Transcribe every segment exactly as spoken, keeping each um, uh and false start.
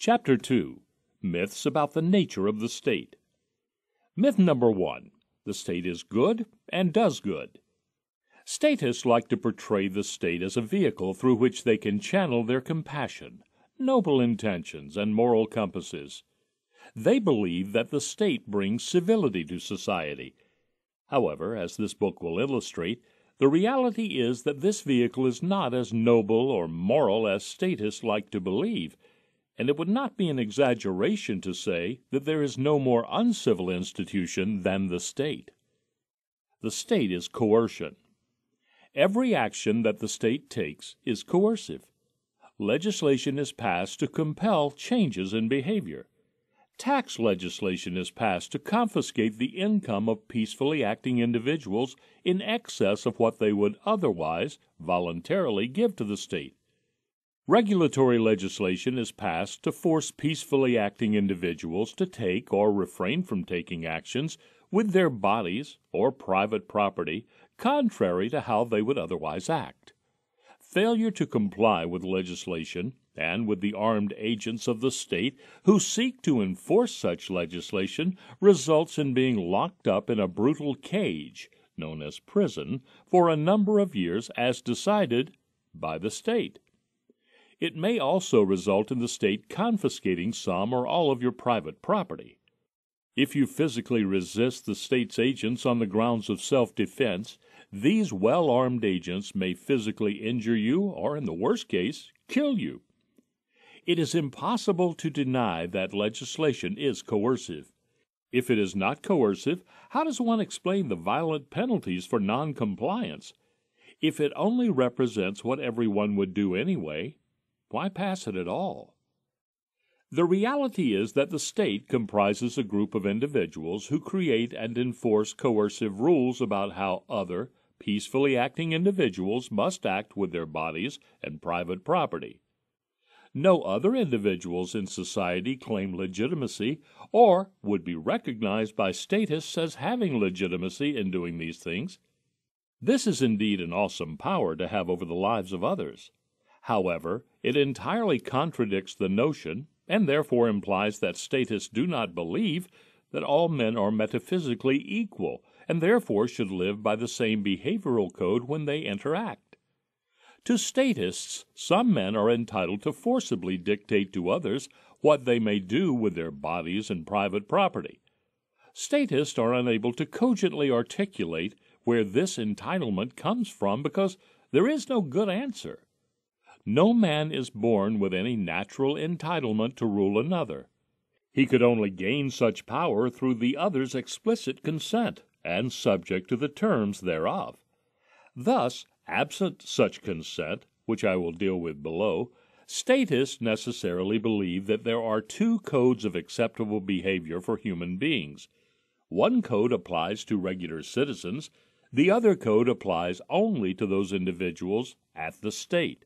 Chapter two. Myths about the nature of the state. Myth number one. The state is good and does good. Statists like to portray the state as a vehicle through which they can channel their compassion, noble intentions, and moral compasses. They believe that the state brings civility to society. However, as this book will illustrate, the reality is that this vehicle is not as noble or moral as statists like to believe, and it would not be an exaggeration to say that there is no more uncivil institution than the state. The state is coercion. Every action that the state takes is coercive. Legislation is passed to compel changes in behavior. Tax legislation is passed to confiscate the income of peacefully acting individuals in excess of what they would otherwise voluntarily give to the state. Regulatory legislation is passed to force peacefully acting individuals to take or refrain from taking actions with their bodies or private property contrary to how they would otherwise act. Failure to comply with legislation and with the armed agents of the state who seek to enforce such legislation results in being locked up in a brutal cage, known as prison, for a number of years as decided by the state. It may also result in the state confiscating some or all of your private property. If you physically resist the state's agents on the grounds of self-defense, these well-armed agents may physically injure you or, in the worst case, kill you. It is impossible to deny that legislation is coercive. If it is not coercive, how does one explain the violent penalties for non-compliance? If it only represents what everyone would do anyway, why pass it at all? The reality is that the state comprises a group of individuals who create and enforce coercive rules about how other, peacefully acting individuals must act with their bodies and private property. No other individuals in society claim legitimacy or would be recognized by statists as having legitimacy in doing these things. This is indeed an awesome power to have over the lives of others. However, it entirely contradicts the notion, and therefore implies that statists do not believe that all men are metaphysically equal, and therefore should live by the same behavioral code when they interact. To statists, some men are entitled to forcibly dictate to others what they may do with their bodies and private property. Statists are unable to cogently articulate where this entitlement comes from because there is no good answer. No man is born with any natural entitlement to rule another. He could only gain such power through the other's explicit consent, and subject to the terms thereof. Thus, absent such consent, which I will deal with below, statists necessarily believe that there are two codes of acceptable behavior for human beings. One code applies to regular citizens, the other code applies only to those individuals at the state.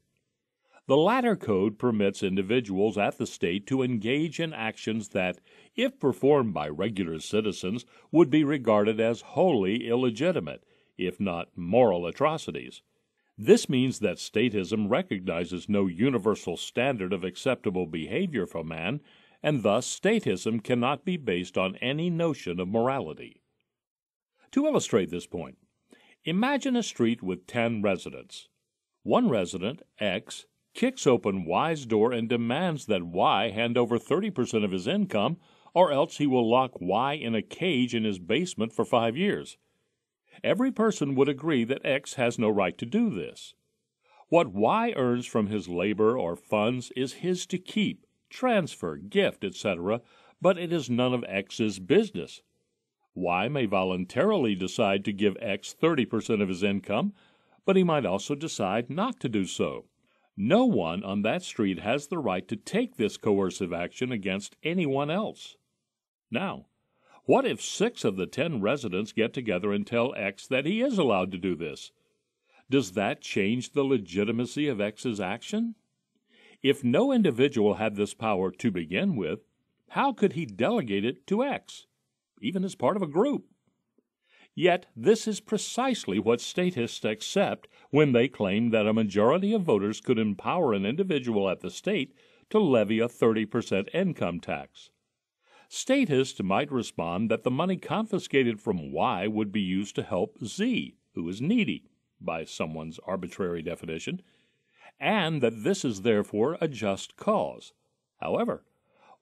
The latter code permits individuals at the state to engage in actions that, if performed by regular citizens, would be regarded as wholly illegitimate, if not moral atrocities. This means that statism recognizes no universal standard of acceptable behavior for man, and thus statism cannot be based on any notion of morality. To illustrate this point, imagine a street with ten residents. One resident, X, kicks open Y's door and demands that Y hand over thirty percent of his income, or else he will lock Y in a cage in his basement for five years. Every person would agree that X has no right to do this. What Y earns from his labor or funds is his to keep, transfer, gift, et cetera, but it is none of X's business. Y may voluntarily decide to give X thirty percent of his income, but he might also decide not to do so. No one on that street has the right to take this coercive action against anyone else. Now, what if six of the ten residents get together and tell X that he is allowed to do this? Does that change the legitimacy of X's action? If no individual had this power to begin with, how could he delegate it to X, even as part of a group? Yet this is precisely what statists accept when they claim that a majority of voters could empower an individual at the state to levy a thirty percent income tax. Statists might respond that the money confiscated from Y would be used to help Z, who is needy, by someone's arbitrary definition, and that this is therefore a just cause. However,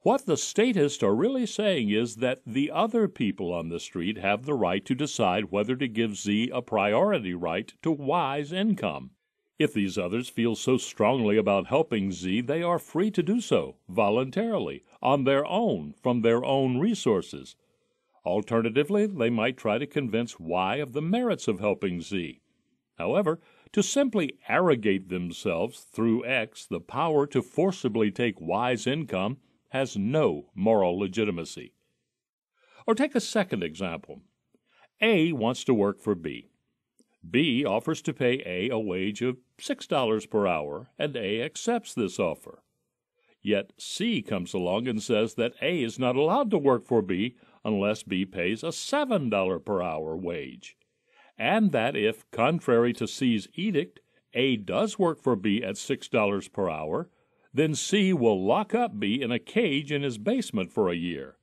what the statists are really saying is that the other people on the street have the right to decide whether to give Z a priority right to Y's income. If these others feel so strongly about helping Z, they are free to do so, voluntarily, on their own, from their own resources. Alternatively, they might try to convince Y of the merits of helping Z. However, to simply arrogate themselves, through X, the power to forcibly take Y's income has no moral legitimacy. Or take a second example. A wants to work for B. B offers to pay A a wage of six dollars per hour, and A accepts this offer. Yet C comes along and says that A is not allowed to work for B unless B pays a seven dollars per hour wage, and that if, contrary to C's edict, A does work for B at six dollars per hour, then C will lock up B in a cage in his basement for a year.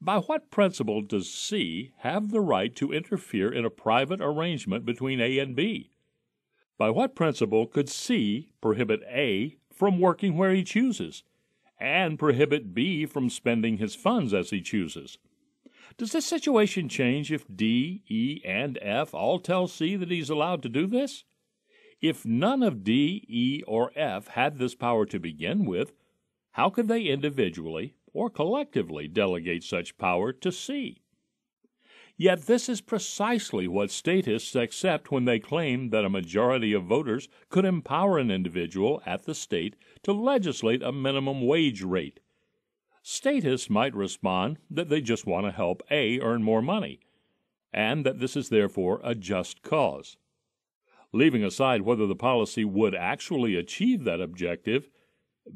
By what principle does C have the right to interfere in a private arrangement between A and B? By what principle could C prohibit A from working where he chooses, and prohibit B from spending his funds as he chooses? Does this situation change if D, E, and F all tell C that he's allowed to do this? If none of D, E, or F had this power to begin with, how could they individually or collectively delegate such power to C? Yet this is precisely what statists accept when they claim that a majority of voters could empower an individual at the state to legislate a minimum wage rate. Statists might respond that they just want to help A earn more money, and that this is therefore a just cause. Leaving aside whether the policy would actually achieve that objective,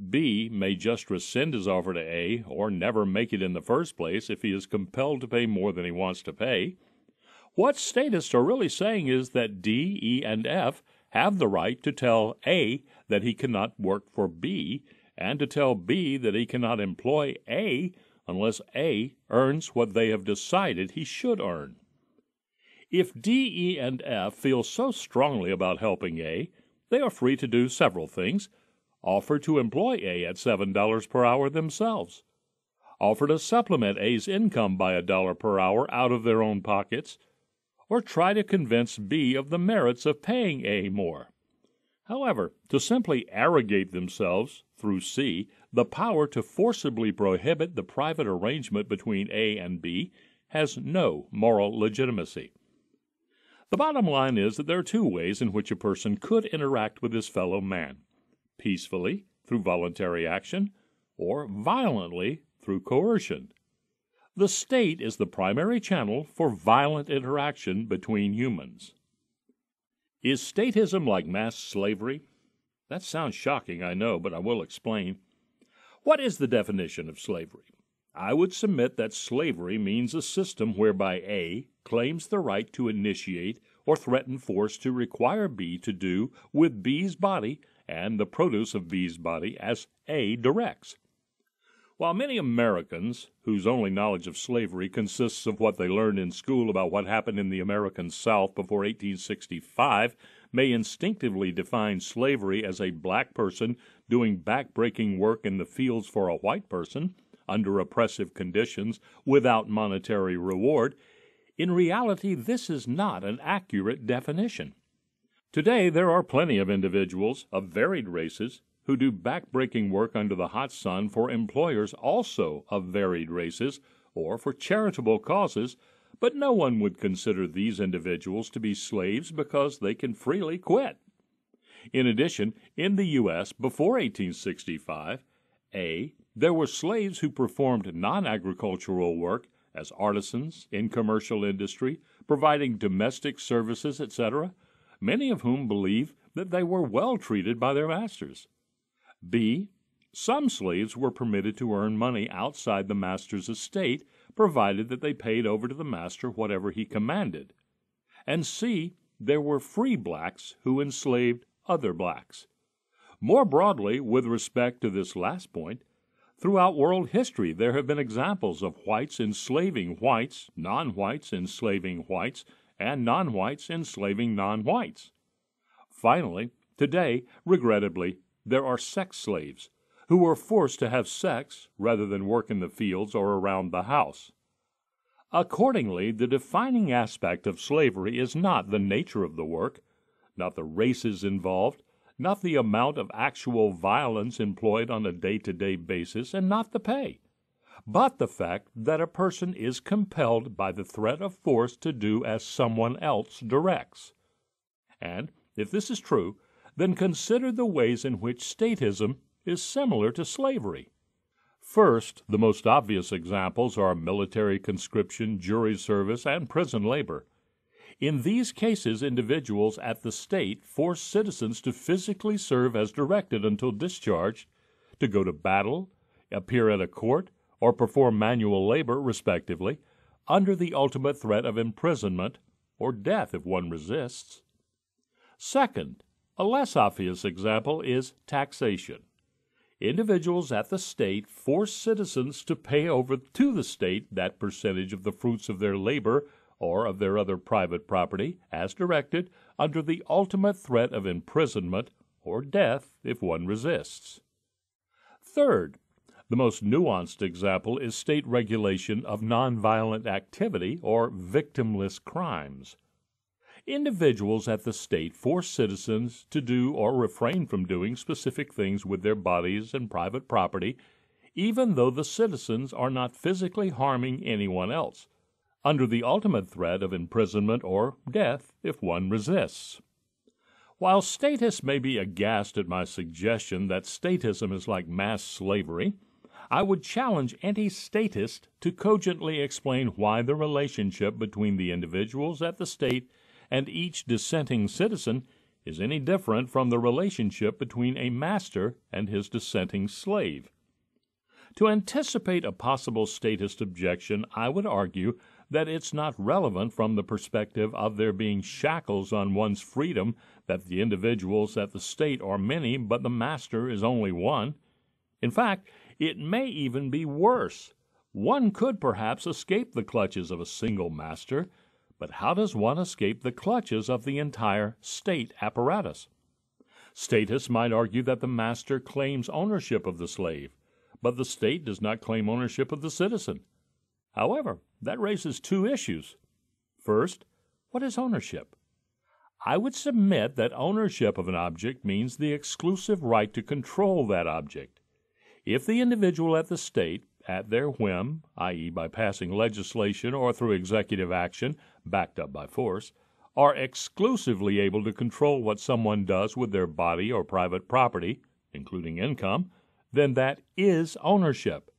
B may just rescind his offer to A, or never make it in the first place if he is compelled to pay more than he wants to pay. What statists are really saying is that D, E, and F have the right to tell A that he cannot work for B, and to tell B that he cannot employ A unless A earns what they have decided he should earn. If D, E, and F feel so strongly about helping A, they are free to do several things. Offer to employ A at seven dollars per hour themselves, offer to supplement A's income by a dollar per hour out of their own pockets, or try to convince B of the merits of paying A more. However, to simply arrogate themselves, through C, the power to forcibly prohibit the private arrangement between A and B has no moral legitimacy. The bottom line is that there are two ways in which a person could interact with his fellow man: peacefully, through voluntary action, or violently, through coercion. The state is the primary channel for violent interaction between humans. Is statism like mass slavery? That sounds shocking, I know, but I will explain. What is the definition of slavery? I would submit that slavery means a system whereby A claims the right to initiate or threaten force to require B to do with B's body and the produce of B's body as A directs. While many Americans, whose only knowledge of slavery consists of what they learned in school about what happened in the American South before eighteen sixty-five, may instinctively define slavery as a black person doing back-breaking work in the fields for a white person, under oppressive conditions, without monetary reward, in reality this is not an accurate definition. Today, there are plenty of individuals of varied races who do back-breaking work under the hot sun for employers also of varied races or for charitable causes, but no one would consider these individuals to be slaves because they can freely quit. In addition, in the U S before eighteen sixty-five, A, there were slaves who performed non-agricultural work as artisans in commercial industry, providing domestic services, et cetera, many of whom believe that they were well treated by their masters. B, some slaves were permitted to earn money outside the master's estate, provided that they paid over to the master whatever he commanded. And C, there were free blacks who enslaved other blacks. More broadly, with respect to this last point, throughout world history there have been examples of whites enslaving whites, non-whites enslaving whites, and non-whites enslaving non-whites. Finally, today, regrettably, there are sex slaves, who are forced to have sex rather than work in the fields or around the house. Accordingly, the defining aspect of slavery is not the nature of the work, not the races involved, not the amount of actual violence employed on a day-to-day basis, and not the pay, but the fact that a person is compelled by the threat of force to do as someone else directs. And, if this is true, then consider the ways in which statism is similar to slavery. First, the most obvious examples are military conscription, jury service, and prison labor. In these cases, individuals at the state force citizens to physically serve as directed until discharged, to go to battle, appear at a court, or perform manual labor, respectively, under the ultimate threat of imprisonment or death if one resists. Second, a less obvious example is taxation. Individuals at the state force citizens to pay over to the state that percentage of the fruits of their labor or of their other private property, as directed, under the ultimate threat of imprisonment or death if one resists. Third, the most nuanced example is state regulation of nonviolent activity or victimless crimes. Individuals at the state force citizens to do or refrain from doing specific things with their bodies and private property, even though the citizens are not physically harming anyone else, under the ultimate threat of imprisonment or death if one resists. While statists may be aghast at my suggestion that statism is like mass slavery, I would challenge anti-statists to cogently explain why the relationship between the individuals at the state and each dissenting citizen is any different from the relationship between a master and his dissenting slave. To anticipate a possible statist objection, I would argue that it's not relevant from the perspective of there being shackles on one's freedom that the individuals at the state are many, but the master is only one. In fact, it may even be worse. One could perhaps escape the clutches of a single master, but how does one escape the clutches of the entire state apparatus? Statists might argue that the master claims ownership of the slave, but the state does not claim ownership of the citizen. However, that raises two issues. First, what is ownership? I would submit that ownership of an object means the exclusive right to control that object. If the individual at the state, at their whim, that is by passing legislation or through executive action, backed up by force, are exclusively able to control what someone does with their body or private property, including income, then that is ownership.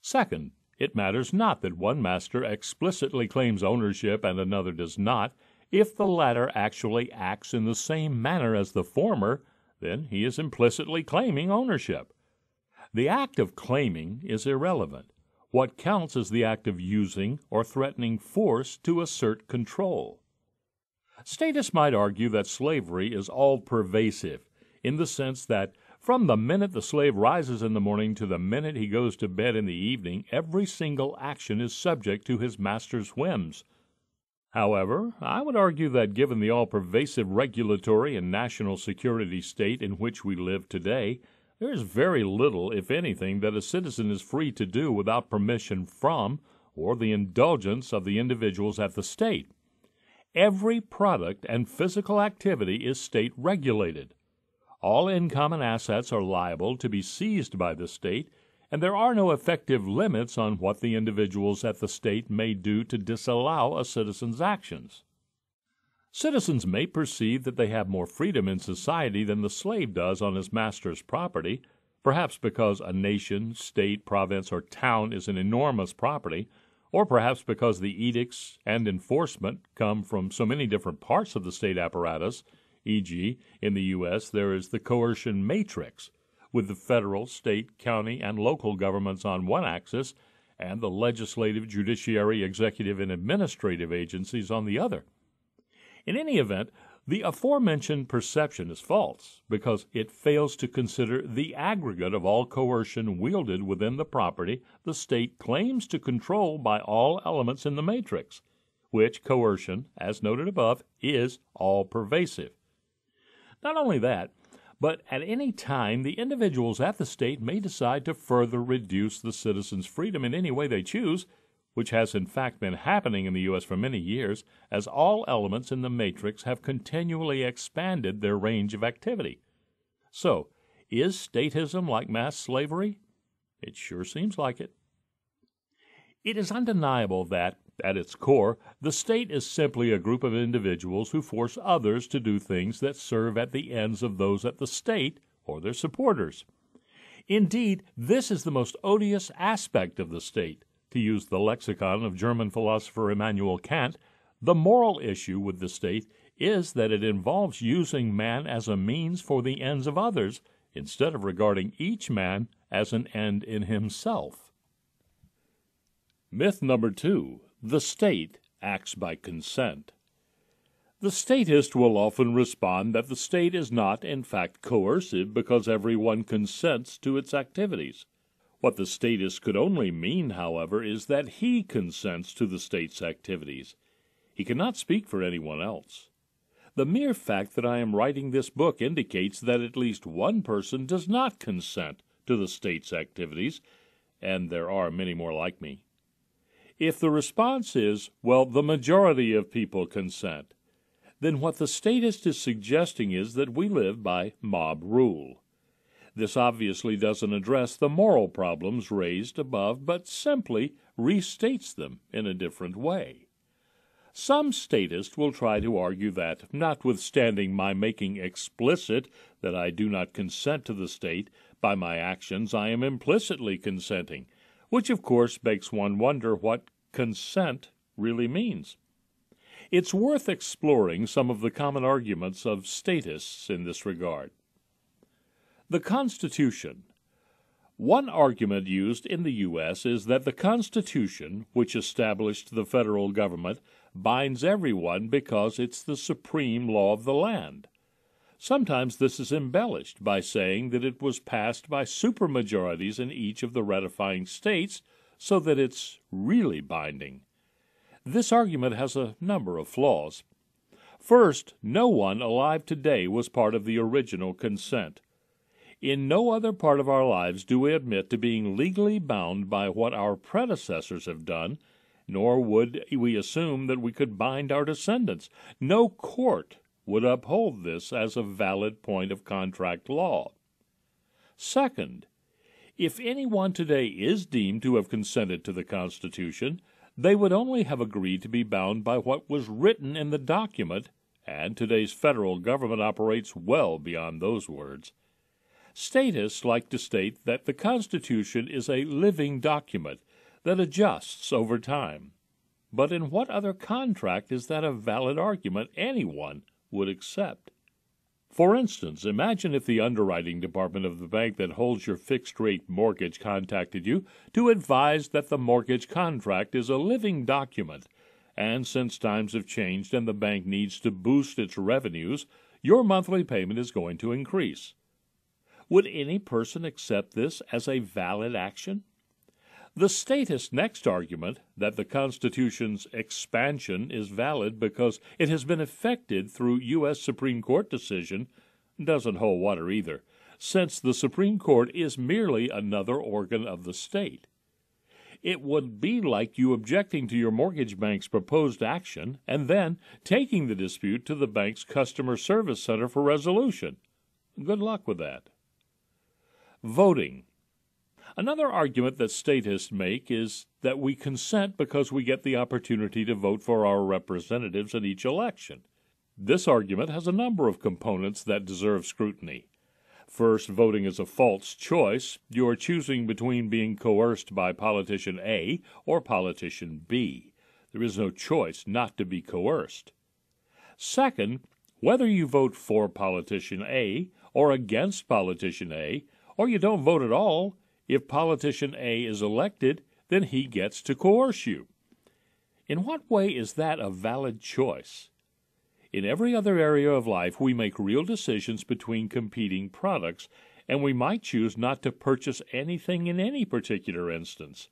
Second, it matters not that one master explicitly claims ownership and another does not. If the latter actually acts in the same manner as the former, then he is implicitly claiming ownership. The act of claiming is irrelevant. What counts is the act of using or threatening force to assert control. Statists might argue that slavery is all-pervasive, in the sense that from the minute the slave rises in the morning to the minute he goes to bed in the evening, every single action is subject to his master's whims. However, I would argue that given the all-pervasive regulatory and national security state in which we live today, there is very little, if anything, that a citizen is free to do without permission from or the indulgence of the individuals at the state. Every product and physical activity is state-regulated. All income and assets are liable to be seized by the state, and there are no effective limits on what the individuals at the state may do to disallow a citizen's actions. Citizens may perceive that they have more freedom in society than the slave does on his master's property, perhaps because a nation, state, province, or town is an enormous property, or perhaps because the edicts and enforcement come from so many different parts of the state apparatus, for example, in the U S there is the coercion matrix, with the federal, state, county, and local governments on one axis, and the legislative, judiciary, executive, and administrative agencies on the other. In any event, The aforementioned perception is false because it fails to consider the aggregate of all coercion wielded within the property the state claims to control by all elements in the matrix, which coercion, as noted above, is all-pervasive. Not only that, but at any time the individuals at the state may decide to further reduce the citizens' freedom in any way they choose, which has in fact been happening in the U S for many years, as all elements in the matrix have continually expanded their range of activity. So, is statism like mass slavery? It sure seems like it. It is undeniable that, at its core, the state is simply a group of individuals who force others to do things that serve at the ends of those at the state or their supporters. Indeed, this is the most odious aspect of the state. To use the lexicon of German philosopher Immanuel Kant, the moral issue with the state is that it involves using man as a means for the ends of others, instead of regarding each man as an end in himself. Myth number two, the state acts by consent. The statist will often respond that the state is not, in fact, coercive because everyone consents to its activities. What the statist could only mean, however, is that he consents to the state's activities. He cannot speak for anyone else. The mere fact that I am writing this book indicates that at least one person does not consent to the state's activities, and there are many more like me. If the response is, well, the majority of people consent, then what the statist is suggesting is that we live by mob rule. This obviously doesn't address the moral problems raised above, but simply restates them in a different way. Some statists will try to argue that, notwithstanding my making explicit that I do not consent to the state, by my actions I am implicitly consenting, which of course makes one wonder what consent really means. It's worth exploring some of the common arguments of statists in this regard. The Constitution. One argument used in the U S is that the Constitution, which established the federal government, binds everyone because it's the supreme law of the land. Sometimes this is embellished by saying that it was passed by supermajorities in each of the ratifying states, so that it's really binding. This argument has a number of flaws. First, no one alive today was part of the original consent. In no other part of our lives do we admit to being legally bound by what our predecessors have done, nor would we assume that we could bind our descendants. No court would uphold this as a valid point of contract law. Second, if anyone today is deemed to have consented to the Constitution, they would only have agreed to be bound by what was written in the document, and today's federal government operates well beyond those words. Statists like to state that the Constitution is a living document that adjusts over time. But in what other contract is that a valid argument anyone would accept? For instance, imagine if the underwriting department of the bank that holds your fixed-rate mortgage contacted you to advise that the mortgage contract is a living document, and since times have changed and the bank needs to boost its revenues, your monthly payment is going to increase. Would any person accept this as a valid action? The statist's next argument, that the Constitution's expansion is valid because it has been effected through U S Supreme Court decision, doesn't hold water either, since the Supreme Court is merely another organ of the state. It would be like you objecting to your mortgage bank's proposed action and then taking the dispute to the bank's customer service center for resolution. Good luck with that. Voting. Another argument that statists make is that we consent because we get the opportunity to vote for our representatives in each election. This argument has a number of components that deserve scrutiny. First, voting is a false choice. You are choosing between being coerced by politician A or politician B. There is no choice not to be coerced. Second, whether you vote for politician A or against politician A, or you don't vote at all, if politician A is elected, then he gets to coerce you. In what way is that a valid choice? In every other area of life, we make real decisions between competing products, and we might choose not to purchase anything in any particular instance.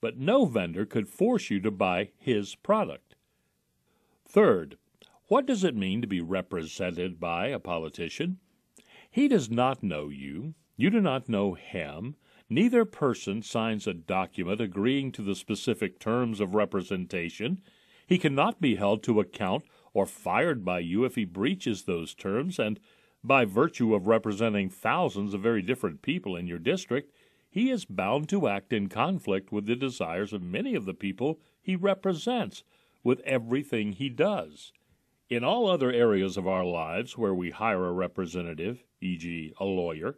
But no vendor could force you to buy his product. Third, what does it mean to be represented by a politician? He does not know you. You do not know him. Neither person signs a document agreeing to the specific terms of representation. He cannot be held to account or fired by you if he breaches those terms, and by virtue of representing thousands of very different people in your district, he is bound to act in conflict with the desires of many of the people he represents, with everything he does. In all other areas of our lives where we hire a representative, for example a lawyer,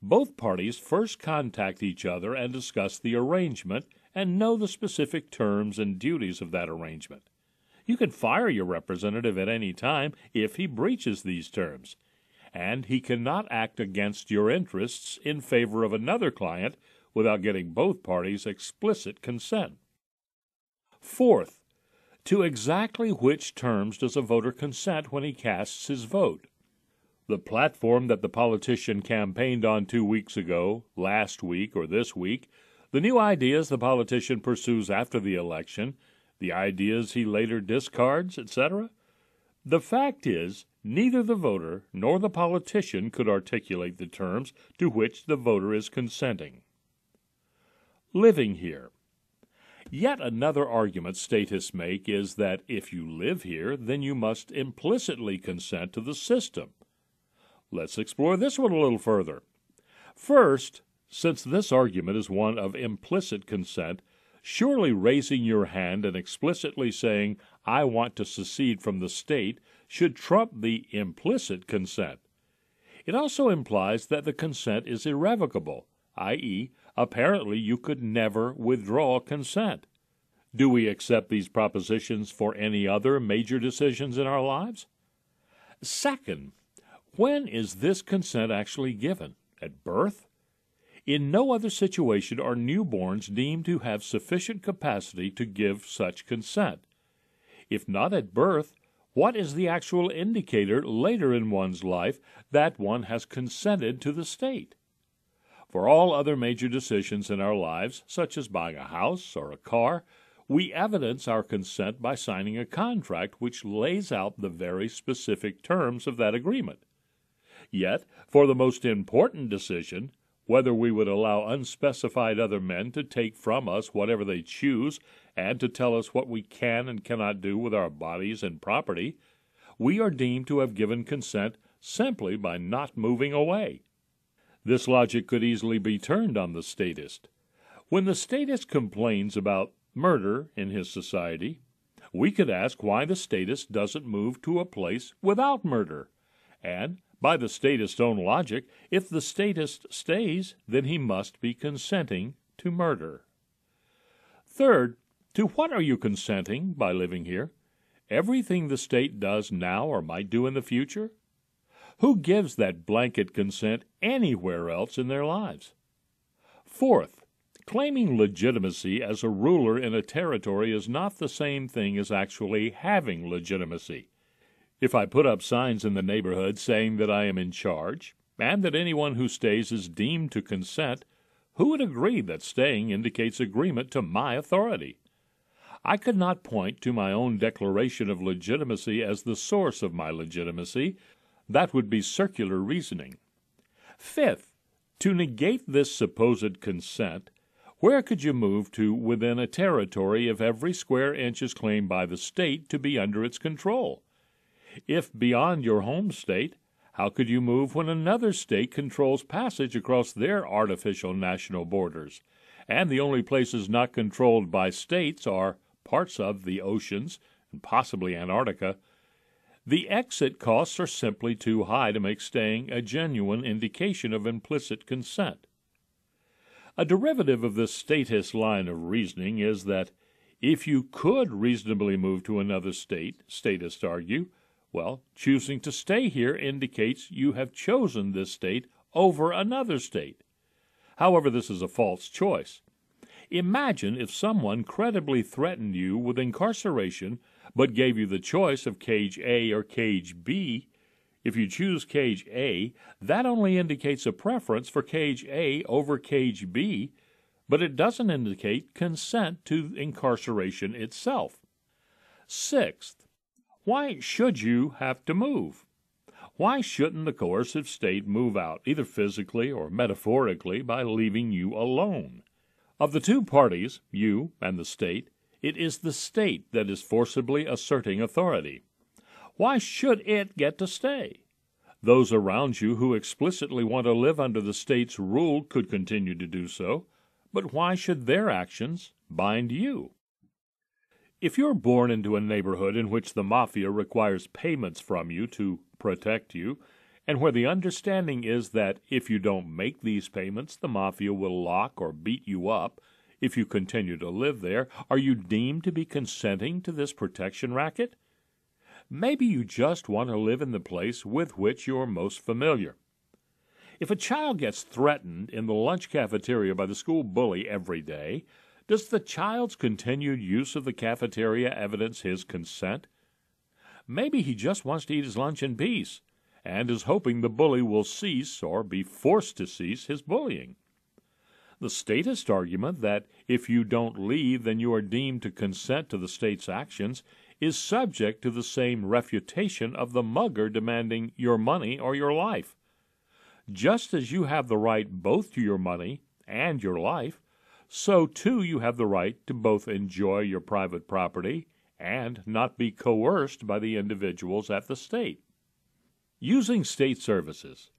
both parties first contact each other and discuss the arrangement and know the specific terms and duties of that arrangement. You can fire your representative at any time if he breaches these terms, and he cannot act against your interests in favor of another client without getting both parties' explicit consent. Fourth, to exactly which terms does a voter consent when he casts his vote? The platform that the politician campaigned on two weeks ago, last week, or this week, the new ideas the politician pursues after the election, the ideas he later discards, et cetera. The fact is, neither the voter nor the politician could articulate the terms to which the voter is consenting. Living here. Yet another argument statists make is that if you live here, then you must implicitly consent to the system. Let's explore this one a little further. First, since this argument is one of implicit consent, surely raising your hand and explicitly saying, "I want to secede from the state," should trump the implicit consent. It also implies that the consent is irrevocable, that is, apparently you could never withdraw consent. Do we accept these propositions for any other major decisions in our lives? Second, when is this consent actually given? At birth? In no other situation are newborns deemed to have sufficient capacity to give such consent. If not at birth, what is the actual indicator later in one's life that one has consented to the state? For all other major decisions in our lives, such as buying a house or a car, we evidence our consent by signing a contract which lays out the very specific terms of that agreement. Yet, for the most important decision, whether we would allow unspecified other men to take from us whatever they choose and to tell us what we can and cannot do with our bodies and property, we are deemed to have given consent simply by not moving away. This logic could easily be turned on the statist. When the statist complains about murder in his society, we could ask why the statist doesn't move to a place without murder, and by the statist's own logic, if the statist stays, then he must be consenting to murder. Third, to what are you consenting by living here? Everything the state does now or might do in the future? Who gives that blanket consent anywhere else in their lives? Fourth, claiming legitimacy as a ruler in a territory is not the same thing as actually having legitimacy. If I put up signs in the neighborhood saying that I am in charge, and that anyone who stays is deemed to consent, who would agree that staying indicates agreement to my authority? I could not point to my own declaration of legitimacy as the source of my legitimacy. That would be circular reasoning. Fifth, to negate this supposed consent, where could you move to within a territory if every square inch is claimed by the state to be under its control? If beyond your home state, how could you move when another state controls passage across their artificial national borders, and the only places not controlled by states are parts of the oceans, and possibly Antarctica? The exit costs are simply too high to make staying a genuine indication of implicit consent. A derivative of this statist line of reasoning is that if you could reasonably move to another state, statists argue, well, choosing to stay here indicates you have chosen this state over another state. However, this is a false choice. Imagine if someone credibly threatened you with incarceration, but gave you the choice of cage A or cage B. If you choose cage A, that only indicates a preference for cage A over cage B, but it doesn't indicate consent to incarceration itself. Sixth, why should you have to move? Why shouldn't the coercive state move out, either physically or metaphorically, by leaving you alone? Of the two parties, you and the state, it is the state that is forcibly asserting authority. Why should it get to stay? Those around you who explicitly want to live under the state's rule could continue to do so, but why should their actions bind you? If you're born into a neighborhood in which the mafia requires payments from you to protect you, and where the understanding is that if you don't make these payments, the mafia will lock or beat you up if you continue to live there, are you deemed to be consenting to this protection racket? Maybe you just want to live in the place with which you're most familiar. If a child gets threatened in the lunch cafeteria by the school bully every day, does the child's continued use of the cafeteria evidence his consent? Maybe he just wants to eat his lunch in peace, and is hoping the bully will cease or be forced to cease his bullying. The statist argument that if you don't leave, then you are deemed to consent to the state's actions is subject to the same refutation of the mugger demanding your money or your life. Just as you have the right both to your money and your life, so too you have the right to both enjoy your private property and not be coerced by the individuals at the state. Using state services.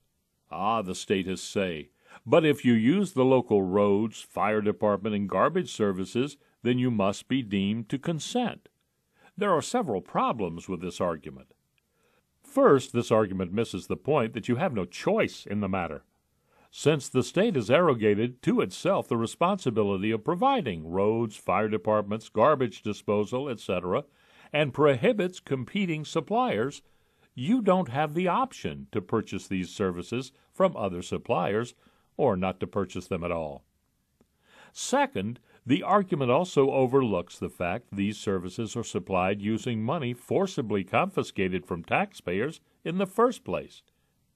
Ah, the statists say, but if you use the local roads, fire department, and garbage services, then you must be deemed to consent. There are several problems with this argument. First, this argument misses the point that you have no choice in the matter, since the state has arrogated to itself the responsibility of providing roads, fire departments, garbage disposal, et cetera, and prohibits competing suppliers. You don't have the option to purchase these services from other suppliers, or not to purchase them at all. Second, the argument also overlooks the fact these services are supplied using money forcibly confiscated from taxpayers in the first place.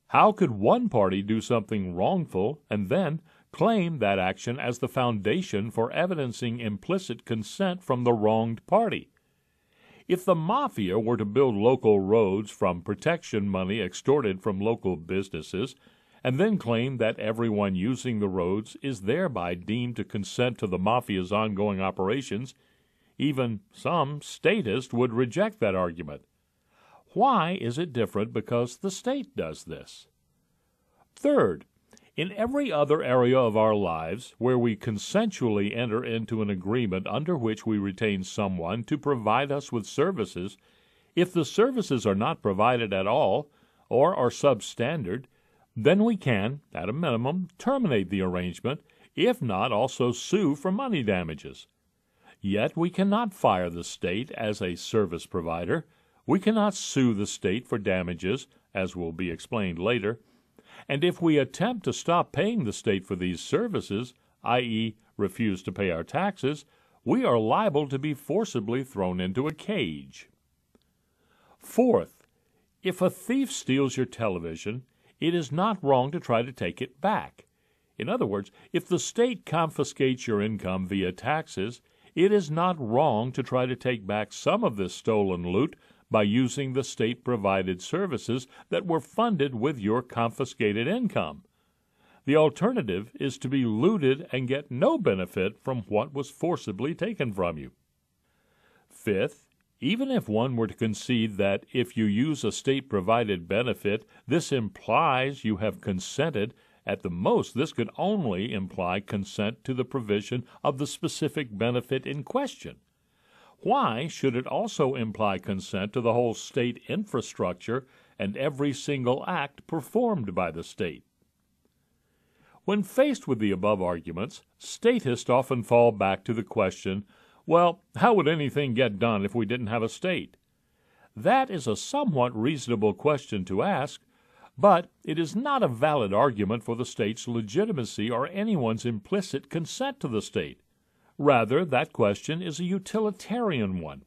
How could one party do something wrongful and then claim that action as the foundation for evidencing implicit consent from the wronged party? If the mafia were to build local roads from protection money extorted from local businesses, and then claim that everyone using the roads is thereby deemed to consent to the mafia's ongoing operations, even some statist would reject that argument. Why is it different because the state does this? Third, in every other area of our lives where we consensually enter into an agreement under which we retain someone to provide us with services, if the services are not provided at all or are substandard, then we can, at a minimum, terminate the arrangement, if not also sue for money damages. Yet we cannot fire the state as a service provider, we cannot sue the state for damages, as will be explained later, and if we attempt to stop paying the state for these services, that is refuse to pay our taxes, we are liable to be forcibly thrown into a cage. Fourth, if a thief steals your television, it is not wrong to try to take it back. In other words, if the state confiscates your income via taxes, it is not wrong to try to take back some of this stolen loot by using the state-provided services that were funded with your confiscated income. The alternative is to be looted and get no benefit from what was forcibly taken from you. Fifth, even if one were to concede that if you use a state-provided benefit, this implies you have consented, at the most this could only imply consent to the provision of the specific benefit in question. Why should it also imply consent to the whole state infrastructure and every single act performed by the state? When faced with the above arguments, statists often fall back to the question, well, how would anything get done if we didn't have a state? That is a somewhat reasonable question to ask, but it is not a valid argument for the state's legitimacy or anyone's implicit consent to the state. Rather, that question is a utilitarian one,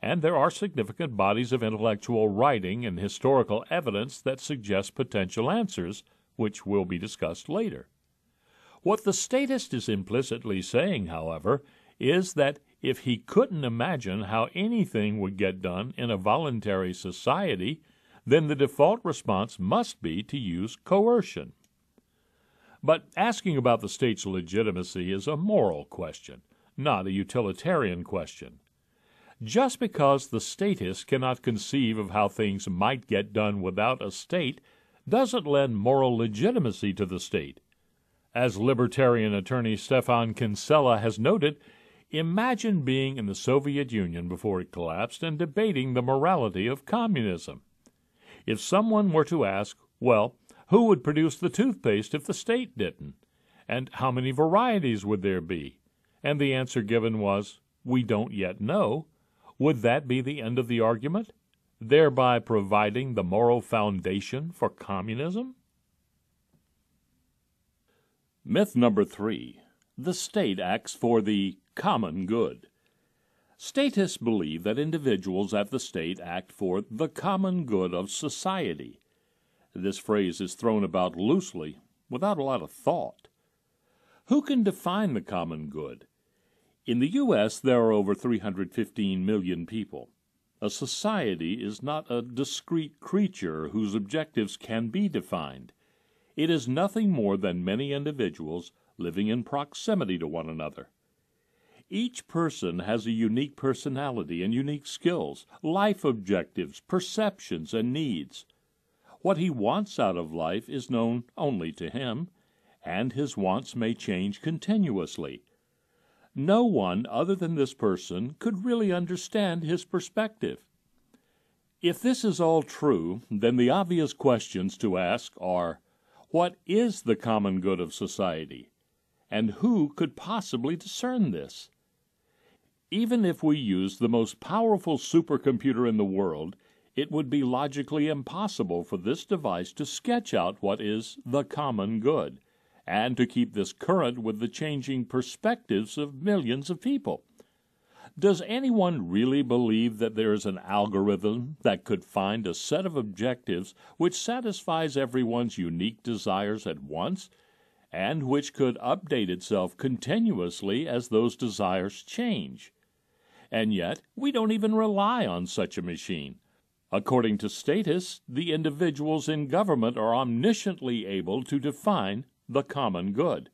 and there are significant bodies of intellectual writing and historical evidence that suggest potential answers, which will be discussed later. What the statist is implicitly saying, however, is that if he couldn't imagine how anything would get done in a voluntary society, then the default response must be to use coercion. But asking about the state's legitimacy is a moral question, not a utilitarian question. Just because the statist cannot conceive of how things might get done without a state doesn't lend moral legitimacy to the state. As libertarian attorney Stefan Kinsella has noted, imagine being in the Soviet Union before it collapsed and debating the morality of communism. If someone were to ask, well, who would produce the toothpaste if the state didn't? And how many varieties would there be? And the answer given was, we don't yet know. Would that be the end of the argument, thereby providing the moral foundation for communism? Myth number three. The state acts for the common good. Statists believe that individuals at the state act for the common good of society. This phrase is thrown about loosely, without a lot of thought. Who can define the common good? In the U S, there are over three hundred fifteen million people. A society is not a discrete creature whose objectives can be defined. It is nothing more than many individuals living in proximity to one another. Each person has a unique personality and unique skills, life objectives, perceptions, and needs. What he wants out of life is known only to him, and his wants may change continuously. No one other than this person could really understand his perspective. If this is all true, then the obvious questions to ask are, what is the common good of society? And who could possibly discern this? Even if we used the most powerful supercomputer in the world, it would be logically impossible for this device to sketch out what is the common good, and to keep this current with the changing perspectives of millions of people. Does anyone really believe that there is an algorithm that could find a set of objectives which satisfies everyone's unique desires at once, and which could update itself continuously as those desires change? And yet, we don't even rely on such a machine. According to statists, the individuals in government are omnisciently able to define the common good.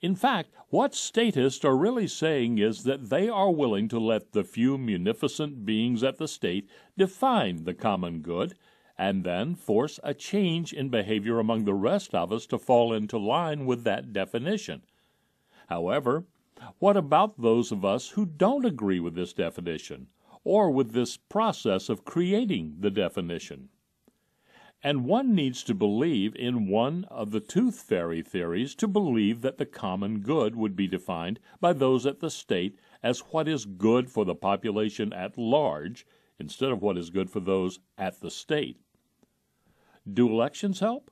In fact, what statists are really saying is that they are willing to let the few munificent beings at the state define the common good, and then force a change in behavior among the rest of us to fall into line with that definition. However, what about those of us who don't agree with this definition, or with this process of creating the definition? And one needs to believe in one of the tooth fairy theories to believe that the common good would be defined by those at the state as what is good for the population at large, instead of what is good for those at the state. Do elections help?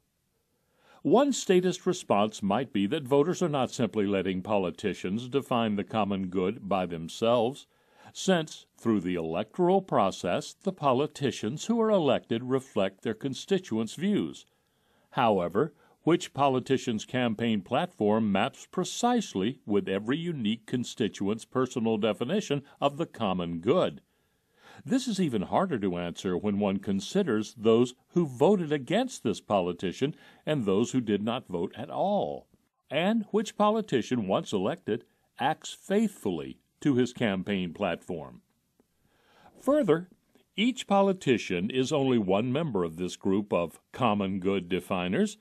One statist response might be that voters are not simply letting politicians define the common good by themselves, since, through the electoral process, the politicians who are elected reflect their constituents' views. However, which politician's campaign platform maps precisely with every unique constituent's personal definition of the common good. This is even harder to answer when one considers those who voted against this politician and those who did not vote at all, and which politician, once elected, acts faithfully to his campaign platform. Further, each politician is only one member of this group of common good definers,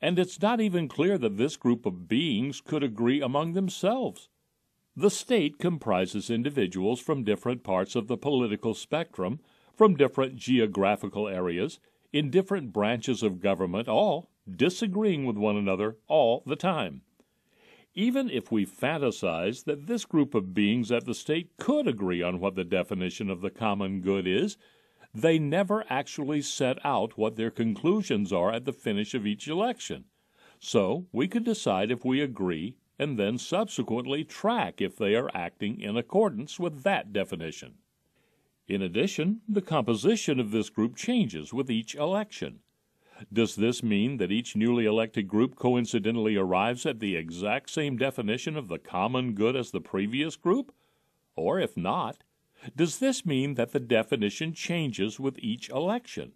and it's not even clear that this group of beings could agree among themselves. The state comprises individuals from different parts of the political spectrum, from different geographical areas, in different branches of government, all disagreeing with one another all the time. Even if we fantasize that this group of beings at the state could agree on what the definition of the common good is, they never actually set out what their conclusions are at the finish of each election. So we could decide if we agree and then subsequently track if they are acting in accordance with that definition. In addition, the composition of this group changes with each election. Does this mean that each newly elected group coincidentally arrives at the exact same definition of the common good as the previous group? Or if not, does this mean that the definition changes with each election?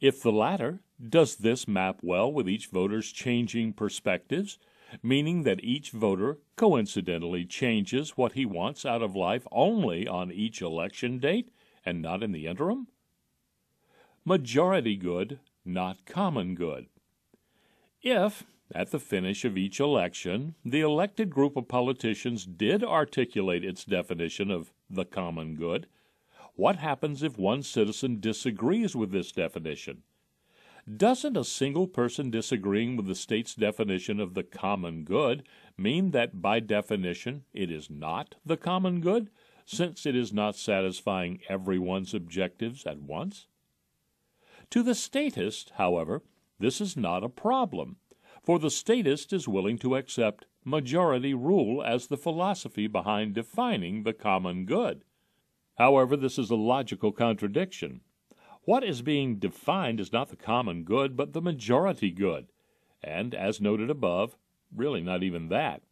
If the latter, does this map well with each voter's changing perspectives, meaning that each voter coincidentally changes what he wants out of life only on each election date and not in the interim? Majority good, not common good. If, at the finish of each election, the elected group of politicians did articulate its definition of the common good, what happens if one citizen disagrees with this definition? Doesn't a single person disagreeing with the state's definition of the common good mean that by definition it is not the common good, since it is not satisfying everyone's objectives at once? To the statist, however, this is not a problem, for the statist is willing to accept majority rule as the philosophy behind defining the common good. However, this is a logical contradiction. What is being defined is not the common good, but the majority good, and, as noted above, really not even that.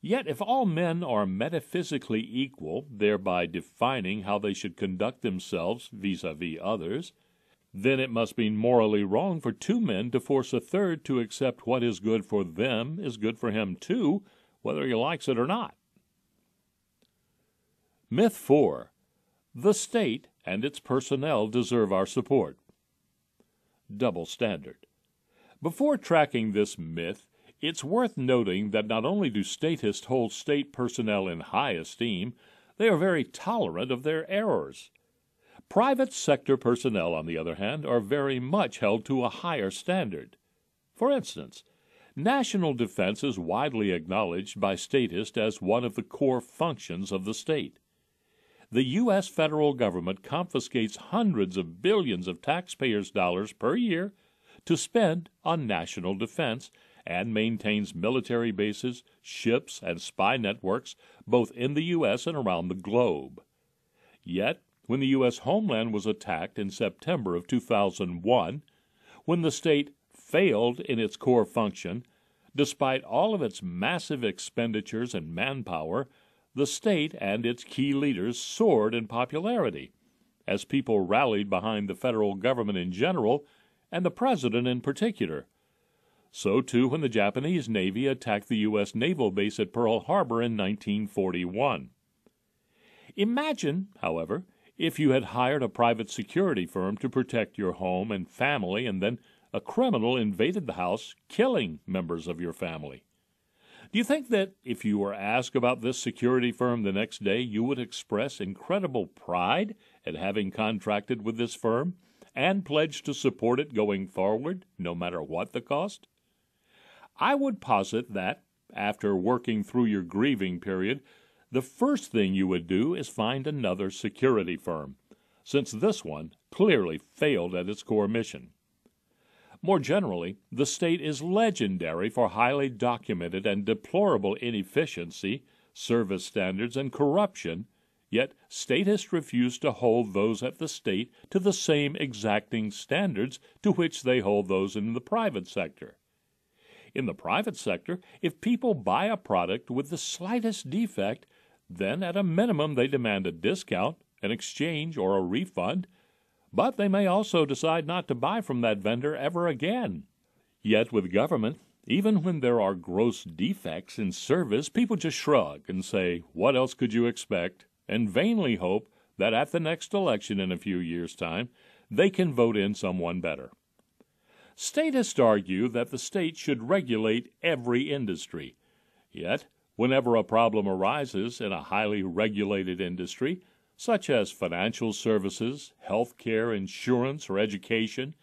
Yet if all men are metaphysically equal, thereby defining how they should conduct themselves vis-à-vis others, then it must be morally wrong for two men to force a third to accept what is good for them is good for him too, whether he likes it or not. Myth four. The state and its personnel deserve our support. Double standard. Before tracking this myth, it's worth noting that not only do statists hold state personnel in high esteem, they are very tolerant of their errors. Private sector personnel, on the other hand, are very much held to a higher standard. For instance, national defense is widely acknowledged by statists as one of the core functions of the state. The U S federal government confiscates hundreds of billions of taxpayers' dollars per year to spend on national defense and maintains military bases, ships, and spy networks both in the U S and around the globe. Yet, when the U S homeland was attacked in September of two thousand one, when the state failed in its core function, despite all of its massive expenditures and manpower, the state and its key leaders soared in popularity, as people rallied behind the federal government in general and the president in particular. So, too, when the Japanese Navy attacked the U S naval base at Pearl Harbor in nineteen forty-one. Imagine, however, if you had hired a private security firm to protect your home and family, and then a criminal invaded the house, killing members of your family. Do you think that if you were asked about this security firm the next day, you would express incredible pride at having contracted with this firm and pledged to support it going forward, no matter what the cost? I would posit that, after working through your grieving period, the first thing you would do is find another security firm, since this one clearly failed at its core mission. More generally, the state is legendary for highly documented and deplorable inefficiency, service standards, and corruption, yet statists refuse to hold those at the state to the same exacting standards to which they hold those in the private sector. In the private sector, if people buy a product with the slightest defect, then at a minimum they demand a discount, an exchange, or a refund, but they may also decide not to buy from that vendor ever again. Yet with government, even when there are gross defects in service, people just shrug and say, "What else could you expect?" and vainly hope that at the next election in a few years' time, they can vote in someone better. Statists argue that the state should regulate every industry. Yet, whenever a problem arises in a highly regulated industry, such as financial services, health care, insurance, or education,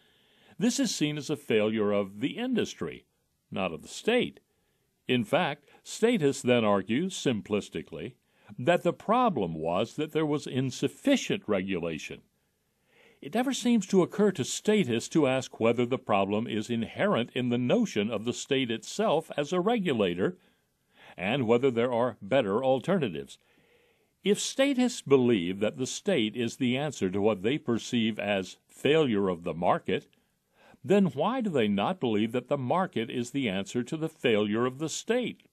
this is seen as a failure of the industry, not of the state. In fact, statists then argue, simplistically, that the problem was that there was insufficient regulation. It never seems to occur to statists to ask whether the problem is inherent in the notion of the state itself as a regulator, and whether there are better alternatives. If statists believe that the state is the answer to what they perceive as failure of the market, then why do they not believe that the market is the answer to the failure of the state?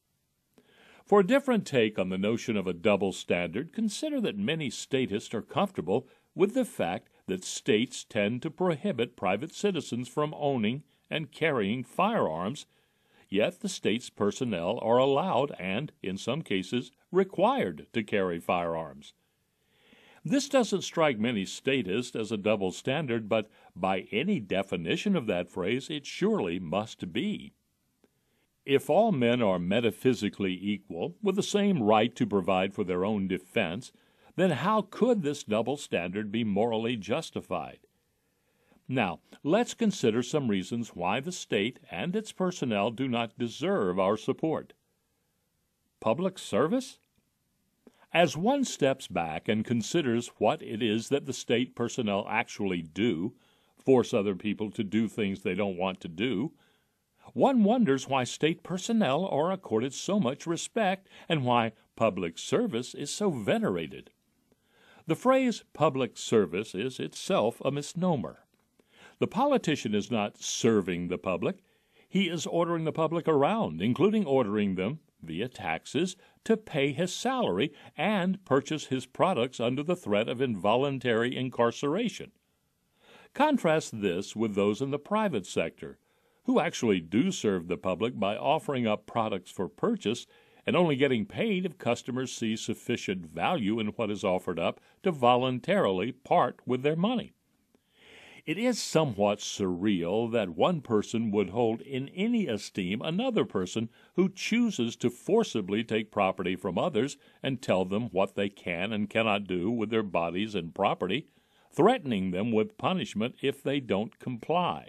For a different take on the notion of a double standard, consider that many statists are comfortable with the fact that states tend to prohibit private citizens from owning and carrying firearms, yet the state's personnel are allowed and, in some cases, required to carry firearms. This doesn't strike many statists as a double standard, but by any definition of that phrase, it surely must be. If all men are metaphysically equal, with the same right to provide for their own defense, then how could this double standard be morally justified? Now, let's consider some reasons why the state and its personnel do not deserve our support. Public service? As one steps back and considers what it is that the state personnel actually do, force other people to do things they don't want to do, one wonders why state personnel are accorded so much respect and why public service is so venerated. The phrase public service is itself a misnomer. The politician is not serving the public. He is ordering the public around, including ordering them, via taxes, to pay his salary and purchase his products under the threat of involuntary incarceration. Contrast this with those in the private sector, who actually do serve the public by offering up products for purchase and only getting paid if customers see sufficient value in what is offered up to voluntarily part with their money. It is somewhat surreal that one person would hold in any esteem another person who chooses to forcibly take property from others and tell them what they can and cannot do with their bodies and property, threatening them with punishment if they don't comply.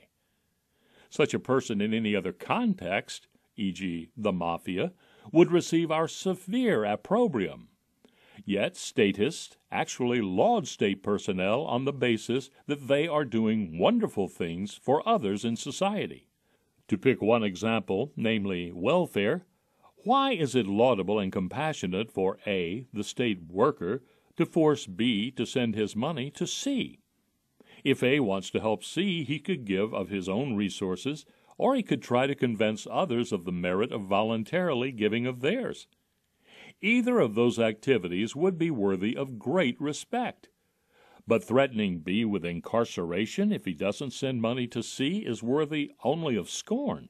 Such a person in any other context, for example the mafia, would receive our severe opprobrium. Yet statists actually laud state personnel on the basis that they are doing wonderful things for others in society. To pick one example, namely welfare, why is it laudable and compassionate for A, the state worker, to force B to send his money to C? If A wants to help C, he could give of his own resources, or he could try to convince others of the merit of voluntarily giving of theirs. Either of those activities would be worthy of great respect. But threatening B with incarceration if he doesn't send money to C is worthy only of scorn.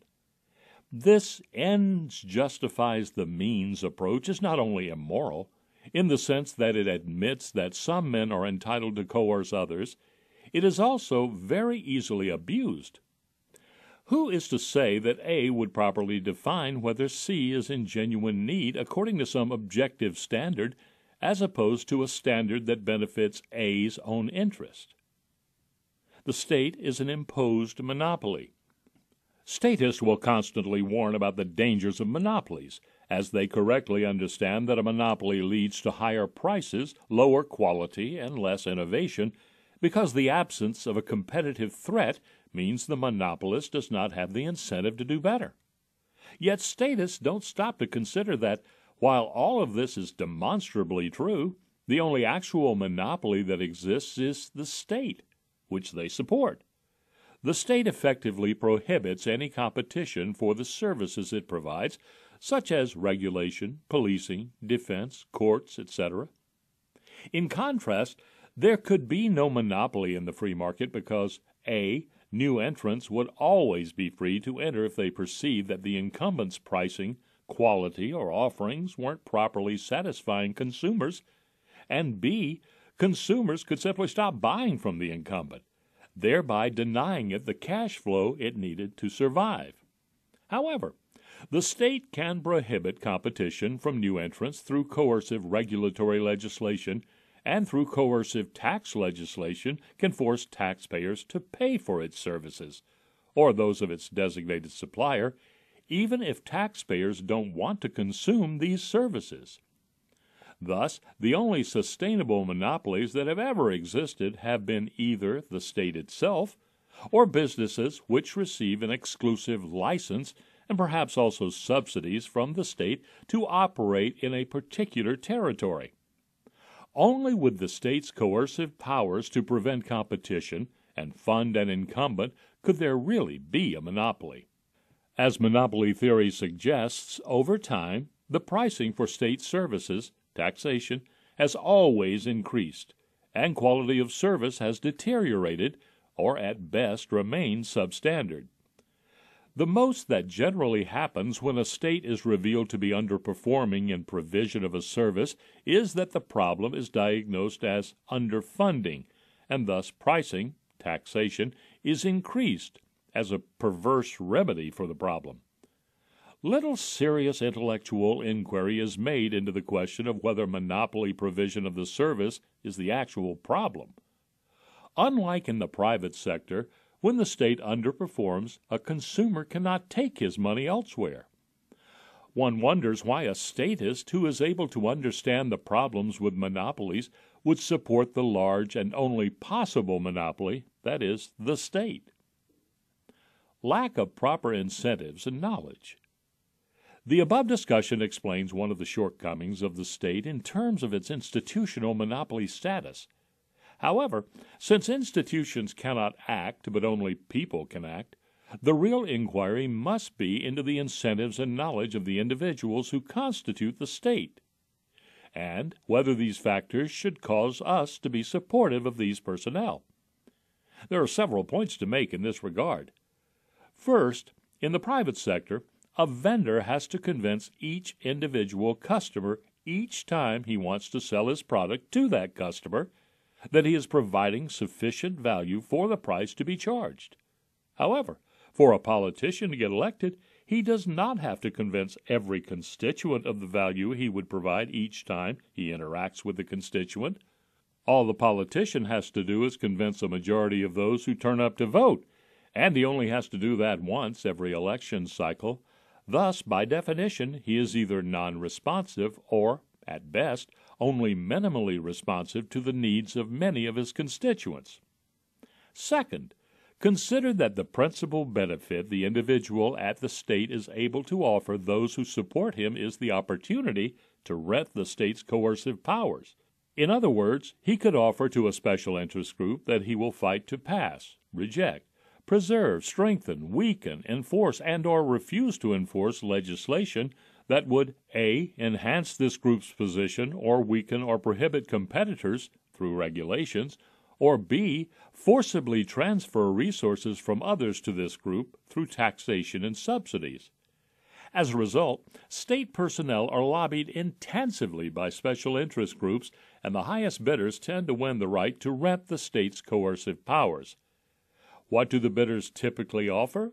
This ends justifies the means approach is not only immoral, in the sense that it admits that some men are entitled to coerce others, it is also very easily abused. Who is to say that A would properly define whether C is in genuine need according to some objective standard, as opposed to a standard that benefits A's own interest? The state is an imposed monopoly. Statists will constantly warn about the dangers of monopolies, as they correctly understand that a monopoly leads to higher prices, lower quality, and less innovation, because the absence of a competitive threat means the monopolist does not have the incentive to do better. Yet statists don't stop to consider that, while all of this is demonstrably true, the only actual monopoly that exists is the state, which they support. The state effectively prohibits any competition for the services it provides, such as regulation, policing, defense, courts, et cetera. In contrast, there could be no monopoly in the free market because A. New entrants would always be free to enter if they perceived that the incumbent's pricing, quality, or offerings weren't properly satisfying consumers, and B. Consumers could simply stop buying from the incumbent, thereby denying it the cash flow it needed to survive. However, the state can prohibit competition from new entrants through coercive regulatory legislation and through coercive tax legislation can force taxpayers to pay for its services, or those of its designated supplier, even if taxpayers don't want to consume these services. Thus, the only sustainable monopolies that have ever existed have been either the state itself or businesses which receive an exclusive license and perhaps also subsidies from the state to operate in a particular territory. Only with the state's coercive powers to prevent competition and fund an incumbent could there really be a monopoly. As monopoly theory suggests, over time, the pricing for state services, taxation, has always increased, and quality of service has deteriorated or at best remained substandard. The most that generally happens when a state is revealed to be underperforming in provision of a service is that the problem is diagnosed as underfunding, and thus pricing, taxation, is increased as a perverse remedy for the problem. Little serious intellectual inquiry is made into the question of whether monopoly provision of the service is the actual problem. Unlike in the private sector, when the state underperforms, a consumer cannot take his money elsewhere. One wonders why a statist who is able to understand the problems with monopolies would support the large and only possible monopoly, that is, the state. Lack of proper incentives and knowledge. The above discussion explains one of the shortcomings of the state in terms of its institutional monopoly status. However, since institutions cannot act, but only people can act, the real inquiry must be into the incentives and knowledge of the individuals who constitute the state, and whether these factors should cause us to be supportive of these personnel. There are several points to make in this regard. First, in the private sector, a vendor has to convince each individual customer each time he wants to sell his product to that customer that he is providing sufficient value for the price to be charged. However, for a politician to get elected, he does not have to convince every constituent of the value he would provide each time he interacts with the constituent. All the politician has to do is convince a majority of those who turn up to vote, and he only has to do that once every election cycle. Thus, by definition, he is either non-responsive or, at best, only minimally responsive to the needs of many of his constituents. Second, consider that the principal benefit the individual at the state is able to offer those who support him is the opportunity to wreck the state's coercive powers. In other words, he could offer to a special interest group that he will fight to pass, reject, preserve, strengthen, weaken, enforce, and or refuse to enforce legislation that would A. enhance this group's position or weaken or prohibit competitors through regulations, or B. forcibly transfer resources from others to this group through taxation and subsidies. As a result, state personnel are lobbied intensively by special interest groups, and the highest bidders tend to win the right to wreck the state's coercive powers. What do the bidders typically offer?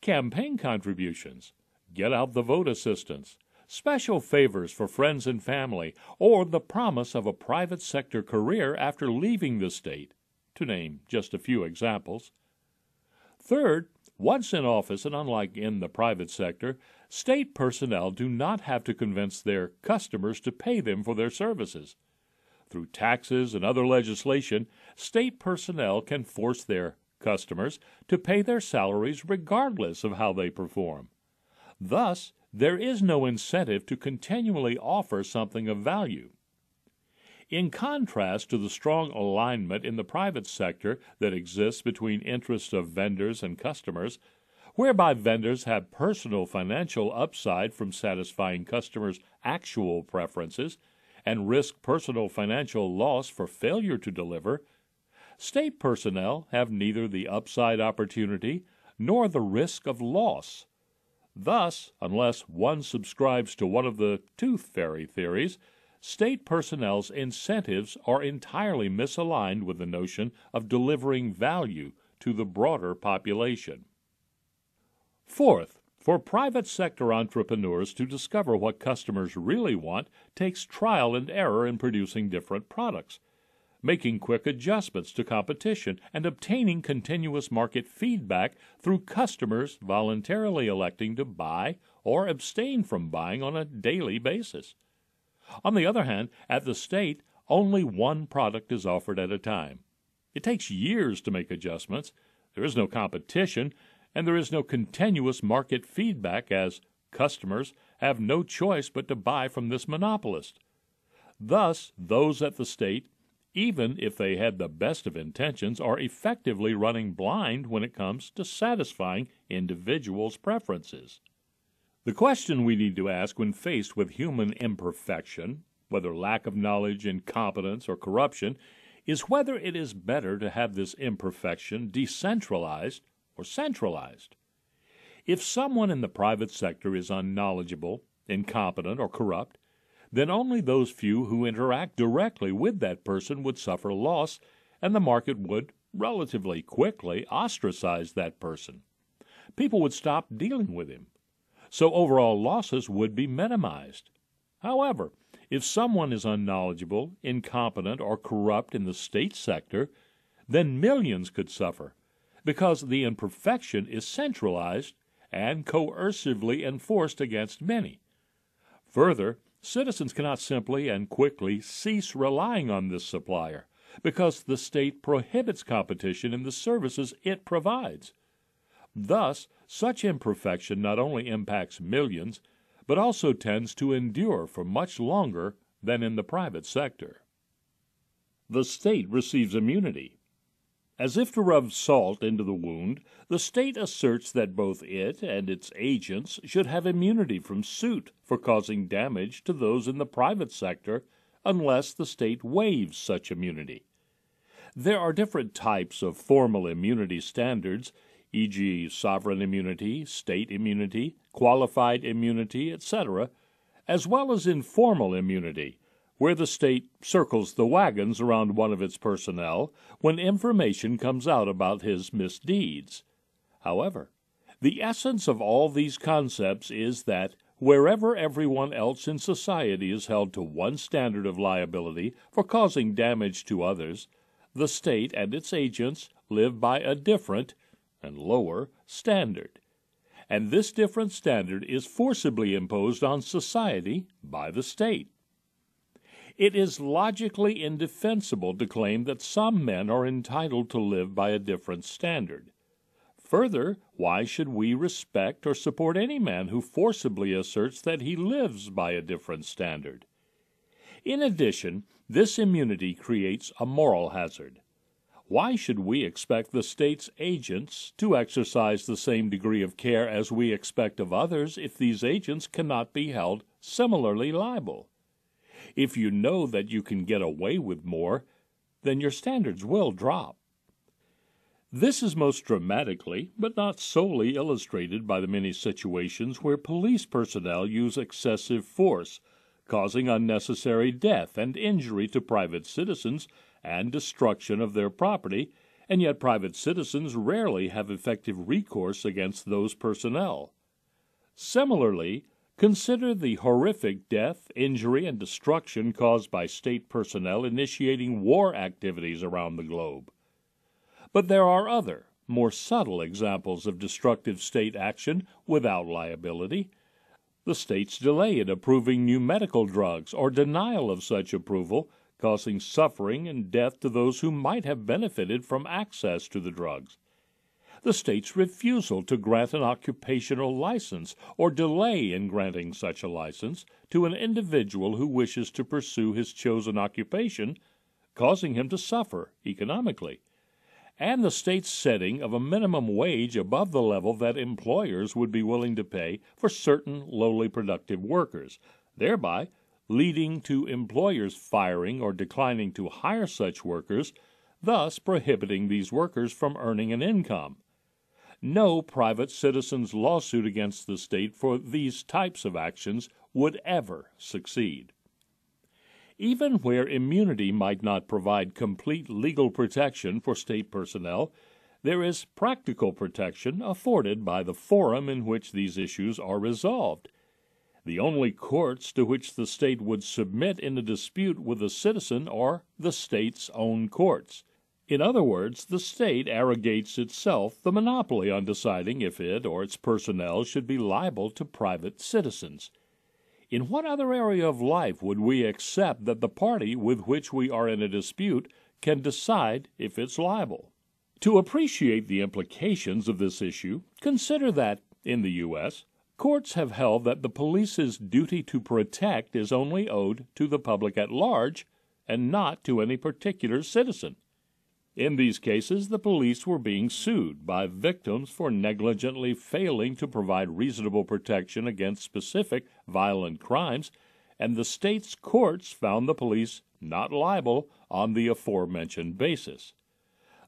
Campaign contributions, get-out-the-vote assistance, special favors for friends and family, or the promise of a private sector career after leaving the state, to name just a few examples. Third, once in office, and unlike in the private sector, state personnel do not have to convince their customers to pay them for their services. Through taxes and other legislation, state personnel can force their customers to pay their salaries regardless of how they perform. Thus, there is no incentive to continually offer something of value. In contrast to the strong alignment in the private sector that exists between interests of vendors and customers, whereby vendors have personal financial upside from satisfying customers' actual preferences and risk personal financial loss for failure to deliver, state personnel have neither the upside opportunity nor the risk of loss. Thus, unless one subscribes to one of the tooth fairy theories, state personnel's incentives are entirely misaligned with the notion of delivering value to the broader population. Fourth, for private sector entrepreneurs to discover what customers really want takes trial and error in producing different products, making quick adjustments to competition, and obtaining continuous market feedback through customers voluntarily electing to buy or abstain from buying on a daily basis. On the other hand, at the state, only one product is offered at a time. It takes years to make adjustments, there is no competition, and there is no continuous market feedback, as customers have no choice but to buy from this monopolist. Thus, those at the state, even if they had the best of intentions, are effectively running blind when it comes to satisfying individuals' preferences. The question we need to ask when faced with human imperfection, whether lack of knowledge, incompetence, or corruption, is whether it is better to have this imperfection decentralized or centralized. If someone in the private sector is unknowledgeable, incompetent, or corrupt, then only those few who interact directly with that person would suffer loss, and the market would, relatively quickly, ostracize that person. People would stop dealing with him. So overall losses would be minimized. However, if someone is unknowledgeable, incompetent, or corrupt in the state sector, then millions could suffer, because the imperfection is centralized and coercively enforced against many. Further, citizens cannot simply and quickly cease relying on this supplier, because the state prohibits competition in the services it provides. Thus, such imperfection not only impacts millions, but also tends to endure for much longer than in the private sector. The state receives immunity. As if to rub salt into the wound, the state asserts that both it and its agents should have immunity from suit for causing damage to those in the private sector unless the state waives such immunity. There are different types of formal immunity standards, for example sovereign immunity, state immunity, qualified immunity, et cetera, as well as informal immunity, where the state circles the wagons around one of its personnel when information comes out about his misdeeds. However, the essence of all these concepts is that wherever everyone else in society is held to one standard of liability for causing damage to others, the state and its agents live by a different, and lower, standard. And this different standard is forcibly imposed on society by the state. It is logically indefensible to claim that some men are entitled to live by a different standard. Further, why should we respect or support any man who forcibly asserts that he lives by a different standard? In addition, this immunity creates a moral hazard. Why should we expect the state's agents to exercise the same degree of care as we expect of others if these agents cannot be held similarly liable? If you know that you can get away with more, then your standards will drop. This is most dramatically, but not solely, illustrated by the many situations where police personnel use excessive force, causing unnecessary death and injury to private citizens and destruction of their property, and yet private citizens rarely have effective recourse against those personnel. Similarly, consider the horrific death, injury, and destruction caused by state personnel initiating war activities around the globe. But there are other, more subtle examples of destructive state action without liability. The state's delay in approving new medical drugs or denial of such approval, causing suffering and death to those who might have benefited from access to the drugs. The state's refusal to grant an occupational license or delay in granting such a license to an individual who wishes to pursue his chosen occupation, causing him to suffer economically, and the state's setting of a minimum wage above the level that employers would be willing to pay for certain lowly productive workers, thereby leading to employers firing or declining to hire such workers, thus prohibiting these workers from earning an income. No private citizen's lawsuit against the state for these types of actions would ever succeed. Even where immunity might not provide complete legal protection for state personnel, there is practical protection afforded by the forum in which these issues are resolved. The only courts to which the state would submit in a dispute with a citizen are the state's own courts. In other words, the state arrogates itself the monopoly on deciding if it or its personnel should be liable to private citizens. In what other area of life would we accept that the party with which we are in a dispute can decide if it's liable? To appreciate the implications of this issue, consider that, in the U S, courts have held that the police's duty to protect is only owed to the public at large and not to any particular citizen. In these cases, the police were being sued by victims for negligently failing to provide reasonable protection against specific violent crimes, and the state's courts found the police not liable on the aforementioned basis.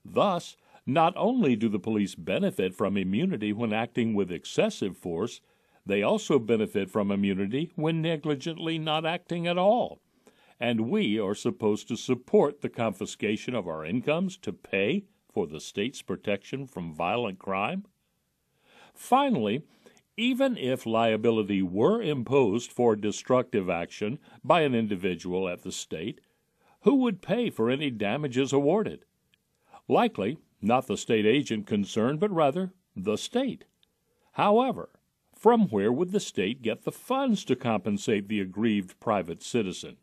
Thus, not only do the police benefit from immunity when acting with excessive force, they also benefit from immunity when negligently not acting at all. And we are supposed to support the confiscation of our incomes to pay for the state's protection from violent crime. Finally, even if liability were imposed for destructive action by an individual at the state, who would pay for any damages awarded? Likely, not the state agent concerned, but rather the state. However, from where would the state get the funds to compensate the aggrieved private citizen?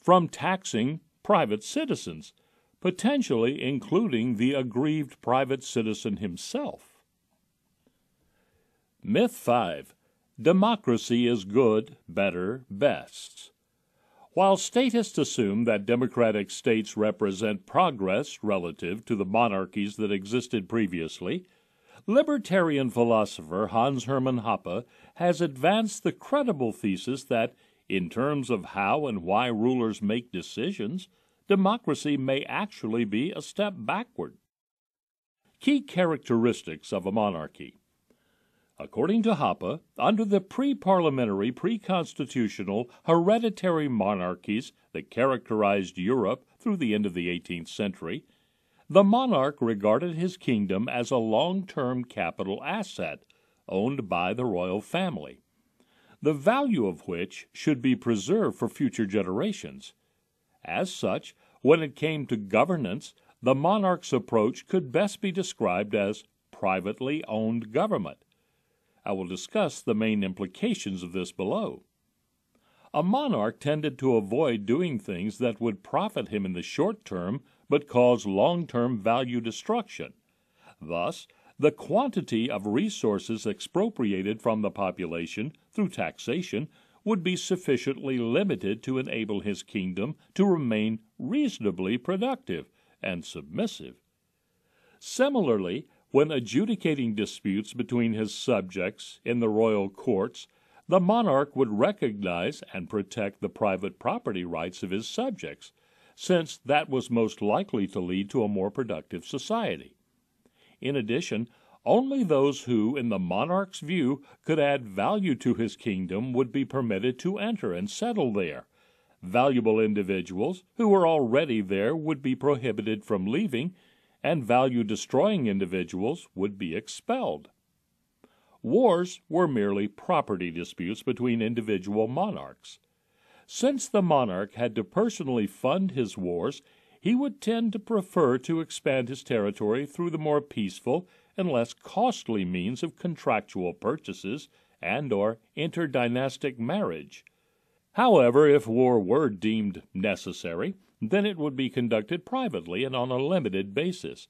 From taxing private citizens, potentially including the aggrieved private citizen himself. Myth five. Democracy is good, better, best. While statists assume that democratic states represent progress relative to the monarchies that existed previously, libertarian philosopher Hans Hermann Hoppe has advanced the credible thesis that, in terms of how and why rulers make decisions, democracy may actually be a step backward. Key characteristics of a monarchy. According to Hoppe, under the pre-parliamentary, pre-constitutional, hereditary monarchies that characterized Europe through the end of the eighteenth century, the monarch regarded his kingdom as a long-term capital asset owned by the royal family, the value of which should be preserved for future generations. As such, when it came to governance, the monarch's approach could best be described as privately owned government. I will discuss the main implications of this below. A monarch tended to avoid doing things that would profit him in the short term but cause long-term value destruction. Thus, the quantity of resources expropriated from the population through taxation would be sufficiently limited to enable his kingdom to remain reasonably productive and submissive. Similarly, when adjudicating disputes between his subjects in the royal courts, the monarch would recognize and protect the private property rights of his subjects, since that was most likely to lead to a more productive society. In addition, only those who, in the monarch's view, could add value to his kingdom would be permitted to enter and settle there. Valuable individuals who were already there would be prohibited from leaving, and value-destroying individuals would be expelled. Wars were merely property disputes between individual monarchs. Since the monarch had to personally fund his wars, he would tend to prefer to expand his territory through the more peaceful and less costly means of contractual purchases and or interdynastic marriage. However, if war were deemed necessary, then it would be conducted privately and on a limited basis.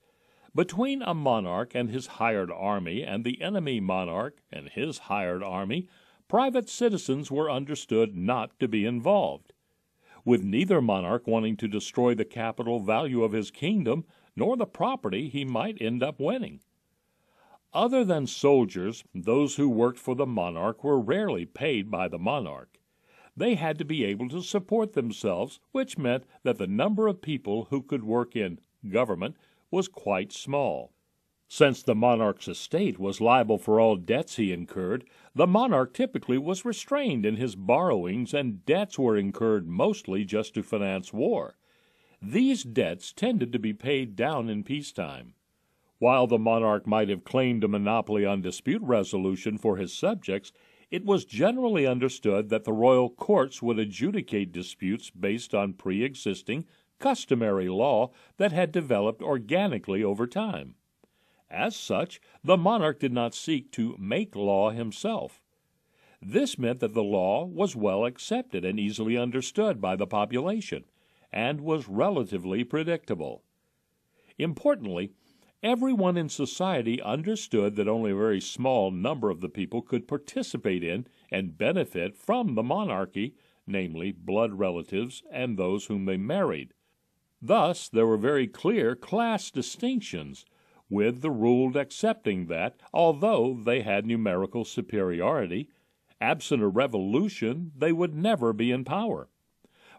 Between a monarch and his hired army and the enemy monarch and his hired army, private citizens were understood not to be involved. With neither monarch wanting to destroy the capital value of his kingdom, nor the property he might end up winning. Other than soldiers, those who worked for the monarch were rarely paid by the monarch. They had to be able to support themselves, which meant that the number of people who could work in government was quite small. Since the monarch's estate was liable for all debts he incurred, the monarch typically was restrained in his borrowings, and debts were incurred mostly just to finance war. These debts tended to be paid down in peacetime. While the monarch might have claimed a monopoly on dispute resolution for his subjects, it was generally understood that the royal courts would adjudicate disputes based on pre-existing, customary law that had developed organically over time. As such, the monarch did not seek to make law himself. This meant that the law was well accepted and easily understood by the population, and was relatively predictable. Importantly, Everyone in society understood that only a very small number of the people could participate in and benefit from the monarchy, namely blood relatives and those whom they married. Thus, there were very clear class distinctions, with the ruled accepting that, although they had numerical superiority, absent a revolution, they would never be in power.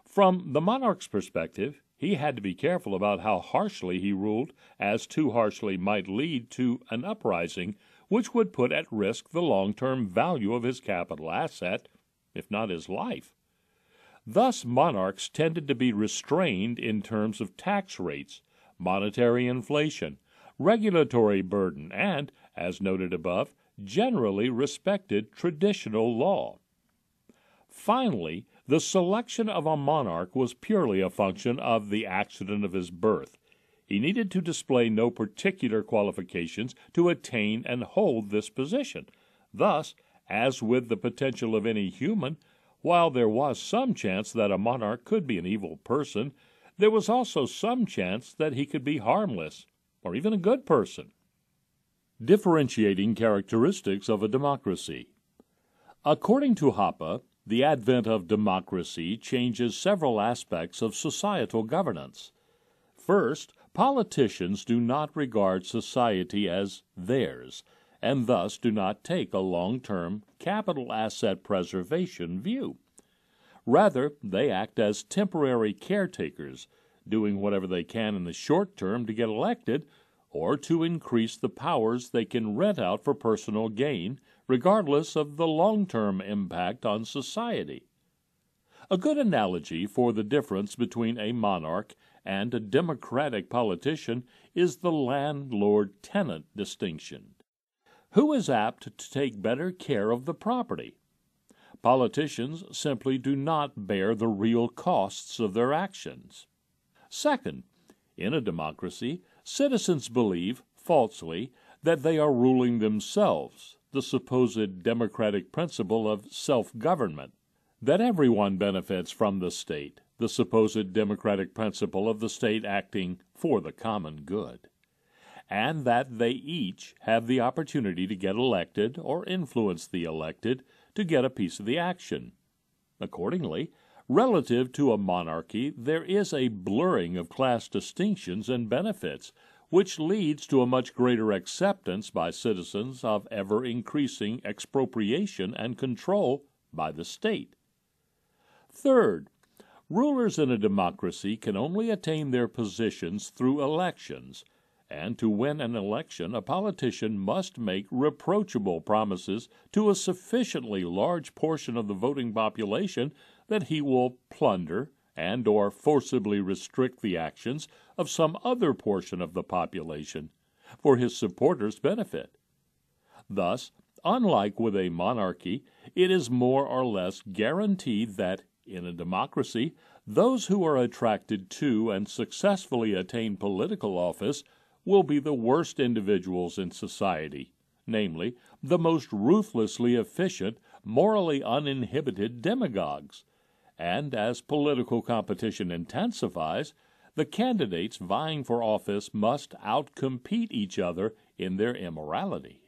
From the monarch's perspective, he had to be careful about how harshly he ruled, as too harshly might lead to an uprising, which would put at risk the long-term value of his capital asset, if not his life. Thus, monarchs tended to be restrained in terms of tax rates, monetary inflation, regulatory burden, and, as noted above, generally respected traditional law. Finally, the selection of a monarch was purely a function of the accident of his birth. He needed to display no particular qualifications to attain and hold this position. Thus, as with the potential of any human, while there was some chance that a monarch could be an evil person, there was also some chance that he could be harmless, or even a good person. Differentiating characteristics of a democracy. According to Hoppe, the advent of democracy changes several aspects of societal governance. First, politicians do not regard society as theirs, and thus do not take a long-term capital asset preservation view. Rather, they act as temporary caretakers, doing whatever they can in the short term to get elected, or to increase the powers they can rent out for personal gain, regardless of the long-term impact on society. A good analogy for the difference between a monarch and a democratic politician is the landlord-tenant distinction. Who is apt to take better care of the property? Politicians simply do not bear the real costs of their actions. Second, in a democracy, citizens believe, falsely, that they are ruling themselves, the supposed democratic principle of self-government, that everyone benefits from the state, the supposed democratic principle of the state acting for the common good, and that they each have the opportunity to get elected or influence the elected to get a piece of the action. Accordingly, relative to a monarchy, there is a blurring of class distinctions and benefits, which leads to a much greater acceptance by citizens of ever-increasing expropriation and control by the state. Third, rulers in a democracy can only attain their positions through elections, and to win an election, a politician must make reproachable promises to a sufficiently large portion of the voting population that he will plunder and or forcibly restrict the actions of some other portion of the population for his supporters' benefit. Thus, unlike with a monarchy, it is more or less guaranteed that, in a democracy, those who are attracted to and successfully attain political office will be the worst individuals in society, namely, the most ruthlessly efficient, morally uninhibited demagogues. And as political competition intensifies, the candidates vying for office must outcompete each other in their immorality.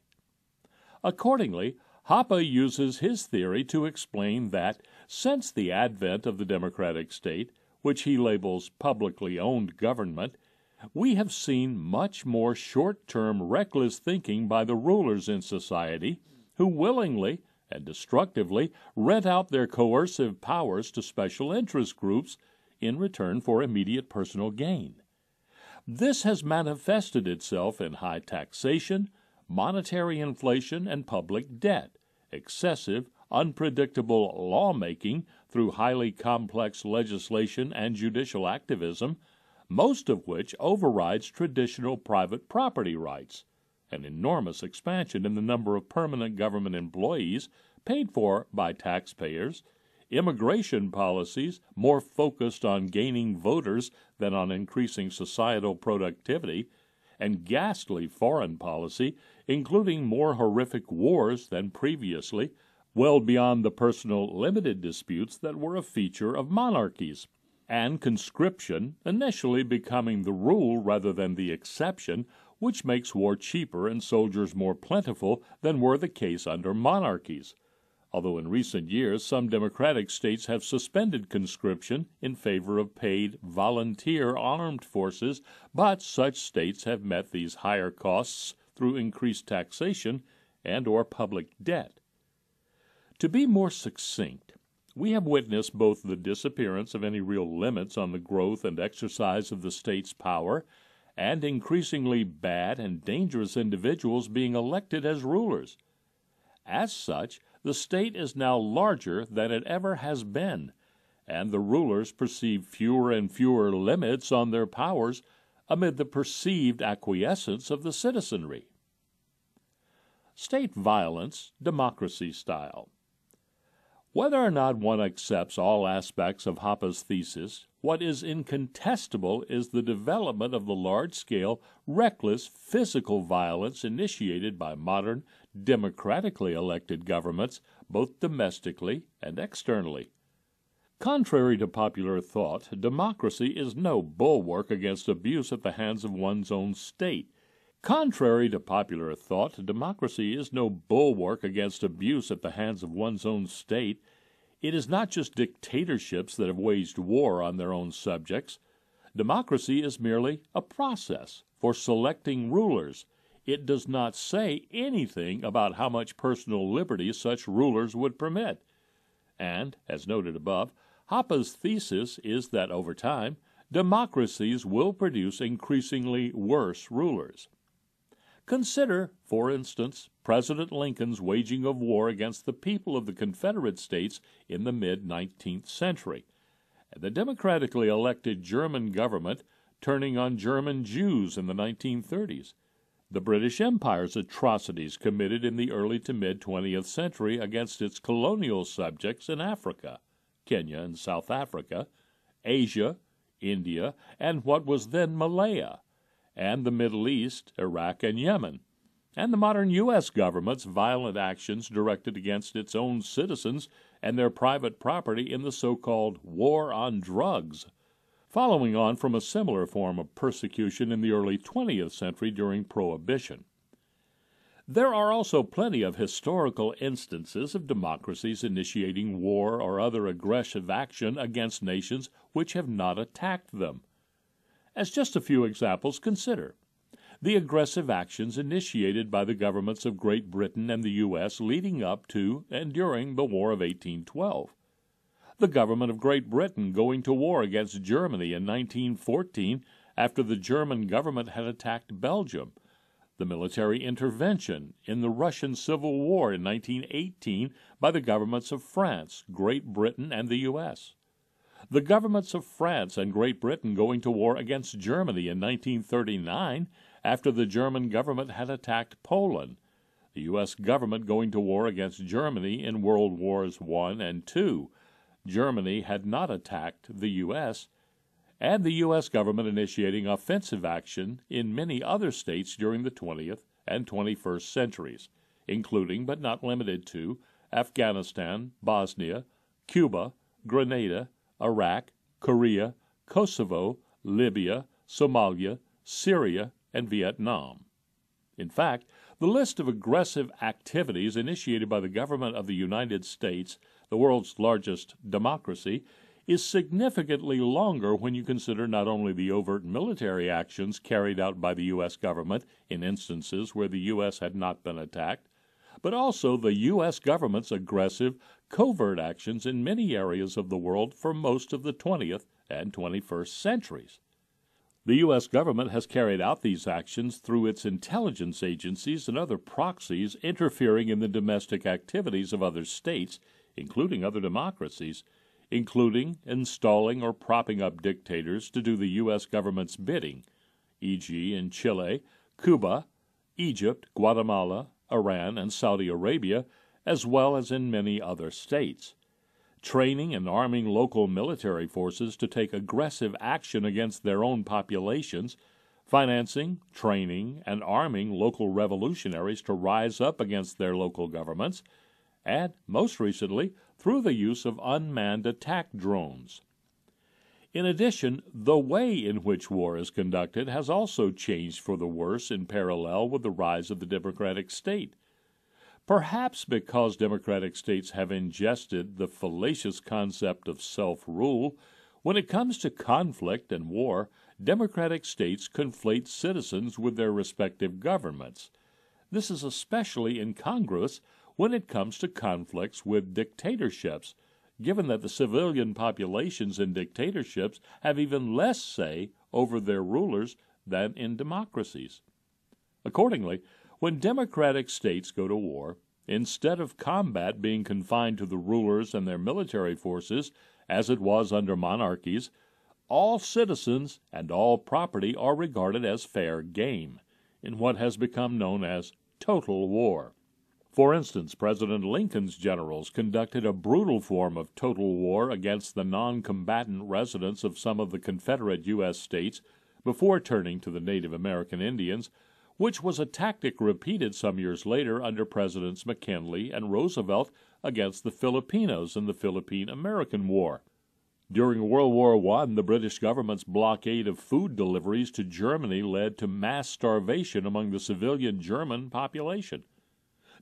Accordingly, Hoppe uses his theory to explain that, since the advent of the democratic state, which he labels publicly owned government, we have seen much more short-term reckless thinking by the rulers in society, who willingly and destructively rent out their coercive powers to special interest groups in return for immediate personal gain. This has manifested itself in high taxation, monetary inflation, and public debt, excessive, unpredictable lawmaking through highly complex legislation and judicial activism, most of which overrides traditional private property rights, an enormous expansion in the number of permanent government employees paid for by taxpayers, immigration policies more focused on gaining voters than on increasing societal productivity, and ghastly foreign policy, including more horrific wars than previously, well beyond the personal limited disputes that were a feature of monarchies, and conscription, initially becoming the rule rather than the exception, which makes war cheaper and soldiers more plentiful than were the case under monarchies, although in recent years some democratic states have suspended conscription in favor of paid volunteer armed forces, but such states have met these higher costs through increased taxation and or public debt. To be more succinct, we have witnessed both the disappearance of any real limits on the growth and exercise of the state's power and increasingly bad and dangerous individuals being elected as rulers. As such, the state is now larger than it ever has been, and the rulers perceive fewer and fewer limits on their powers amid the perceived acquiescence of the citizenry. State violence, democracy style. Whether or not one accepts all aspects of Hoppe's thesis, what is incontestable is the development of the large-scale, reckless physical violence initiated by modern, democratically elected governments, both domestically and externally. Contrary to popular thought, democracy is no bulwark against abuse at the hands of one's own state. Contrary to popular thought, democracy is no bulwark against abuse at the hands of one's own state. It is not just dictatorships that have waged war on their own subjects. Democracy is merely a process for selecting rulers. It does not say anything about how much personal liberty such rulers would permit. And, as noted above, Hoppe's thesis is that over time, democracies will produce increasingly worse rulers. Consider, for instance, President Lincoln's waging of war against the people of the Confederate States in the mid-nineteenth century, and the democratically elected German government turning on German Jews in the nineteen thirties, the British Empire's atrocities committed in the early to mid-twentieth century against its colonial subjects in Africa, Kenya and South Africa, Asia, India, and what was then Malaya, and the Middle East, Iraq, and Yemen, and the modern U S government's violent actions directed against its own citizens and their private property in the so-called war on drugs, following on from a similar form of persecution in the early twentieth century during Prohibition. There are also plenty of historical instances of democracies initiating war or other aggressive action against nations which have not attacked them. As just a few examples, consider the aggressive actions initiated by the governments of Great Britain and the U S leading up to and during the War of eighteen twelve. The government of Great Britain going to war against Germany in nineteen fourteen after the German government had attacked Belgium, the military intervention in the Russian Civil War in nineteen eighteen by the governments of France, Great Britain, and the U S, the governments of France and Great Britain going to war against Germany in nineteen thirty-nine after the German government had attacked Poland, the U S government going to war against Germany in World Wars one and two. Germany had not attacked the U S, and the U S government initiating offensive action in many other states during the twentieth and twenty-first centuries, including but not limited to Afghanistan, Bosnia, Cuba, Grenada, Iraq, Korea, Kosovo, Libya, Somalia, Syria, and Vietnam. In fact, the list of aggressive activities initiated by the government of the United States, the world's largest democracy, is significantly longer when you consider not only the overt military actions carried out by the U S government in instances where the U S had not been attacked, but also the U S government's aggressive, covert actions in many areas of the world for most of the twentieth and twenty-first centuries. The U S government has carried out these actions through its intelligence agencies and other proxies interfering in the domestic activities of other states, including other democracies, including installing or propping up dictators to do the U S government's bidding, for example in Chile, Cuba, Egypt, Guatemala, Iran, and Saudi Arabia, as well as in many other states, training and arming local military forces to take aggressive action against their own populations, financing, training, and arming local revolutionaries to rise up against their local governments, and, most recently, through the use of unmanned attack drones. In addition, the way in which war is conducted has also changed for the worse in parallel with the rise of the democratic state. Perhaps because democratic states have ingested the fallacious concept of self-rule, when it comes to conflict and war, democratic states conflate citizens with their respective governments. This is especially incongruous when it comes to conflicts with dictatorships, given that the civilian populations in dictatorships have even less say over their rulers than in democracies. Accordingly, when democratic states go to war, instead of combat being confined to the rulers and their military forces, as it was under monarchies, all citizens and all property are regarded as fair game in what has become known as total war. For instance, President Lincoln's generals conducted a brutal form of total war against the non-combatant residents of some of the Confederate U S states before turning to the Native American Indians, which was a tactic repeated some years later under Presidents McKinley and Roosevelt against the Filipinos in the Philippine-American War. During World War One, the British government's blockade of food deliveries to Germany led to mass starvation among the civilian German population.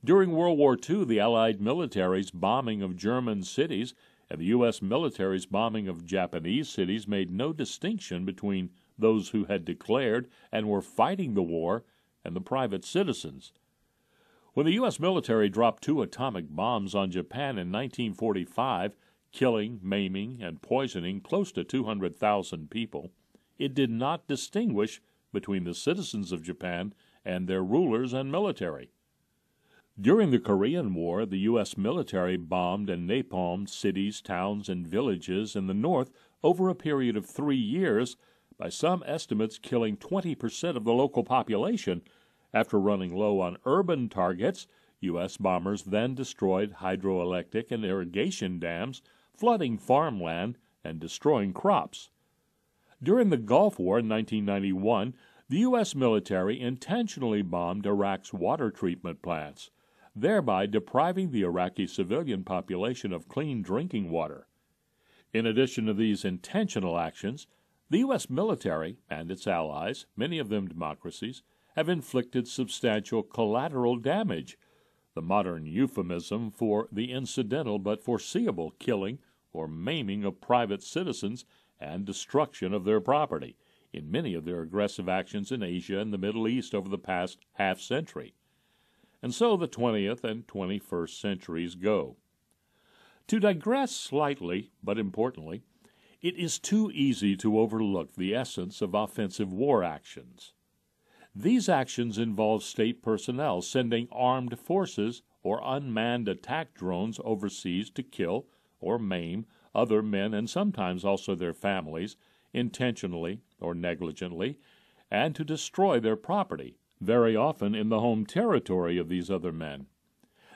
During World War Two, the Allied military's bombing of German cities and the U S military's bombing of Japanese cities made no distinction between those who had declared and were fighting the war and the private citizens. When the U S military dropped two atomic bombs on Japan in nineteen forty-five, killing, maiming, and poisoning close to two hundred thousand people, it did not distinguish between the citizens of Japan and their rulers and military. During the Korean War, the U S military bombed and napalmed cities, towns, and villages in the north over a period of three years, by some estimates killing twenty percent of the local population. After running low on urban targets, U S bombers then destroyed hydroelectric and irrigation dams, flooding farmland and destroying crops. During the Gulf War in nineteen ninety-one, the U S military intentionally bombed Iraq's water treatment plants, thereby depriving the Iraqi civilian population of clean drinking water. In addition to these intentional actions, the U S military and its allies, many of them democracies, have inflicted substantial collateral damage, the modern euphemism for the incidental but foreseeable killing or maiming of private citizens and destruction of their property, in many of their aggressive actions in Asia and the Middle East over the past half century. And so the twentieth and twenty-first centuries go. To digress slightly, but importantly, it is too easy to overlook the essence of offensive war actions. These actions involve state personnel sending armed forces or unmanned attack drones overseas to kill or maim other men and sometimes also their families, intentionally or negligently, and to destroy their property, very often in the home territory of these other men.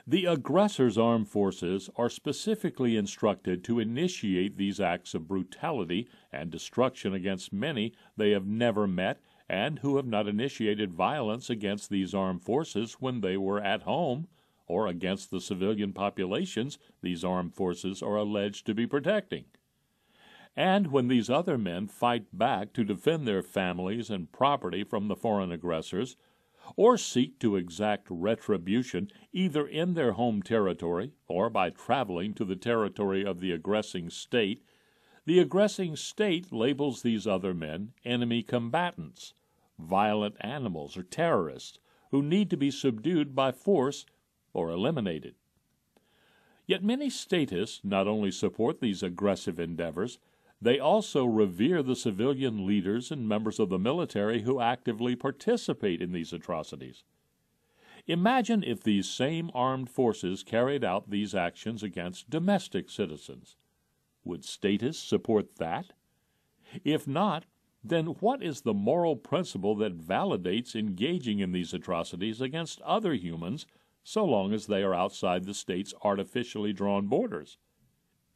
The aggressor's armed forces are specifically instructed to initiate these acts of brutality and destruction against many they have never met and who have not initiated violence against these armed forces when they were at home or against the civilian populations these armed forces are alleged to be protecting. And when these other men fight back to defend their families and property from the foreign aggressors, or seek to exact retribution either in their home territory or by traveling to the territory of the aggressing state, the aggressing state labels these other men enemy combatants, violent animals or terrorists who need to be subdued by force or eliminated. Yet many statists not only support these aggressive endeavors, they also revere the civilian leaders and members of the military who actively participate in these atrocities. Imagine if these same armed forces carried out these actions against domestic citizens. Would statists support that? If not, then what is the moral principle that validates engaging in these atrocities against other humans so long as they are outside the state's artificially drawn borders?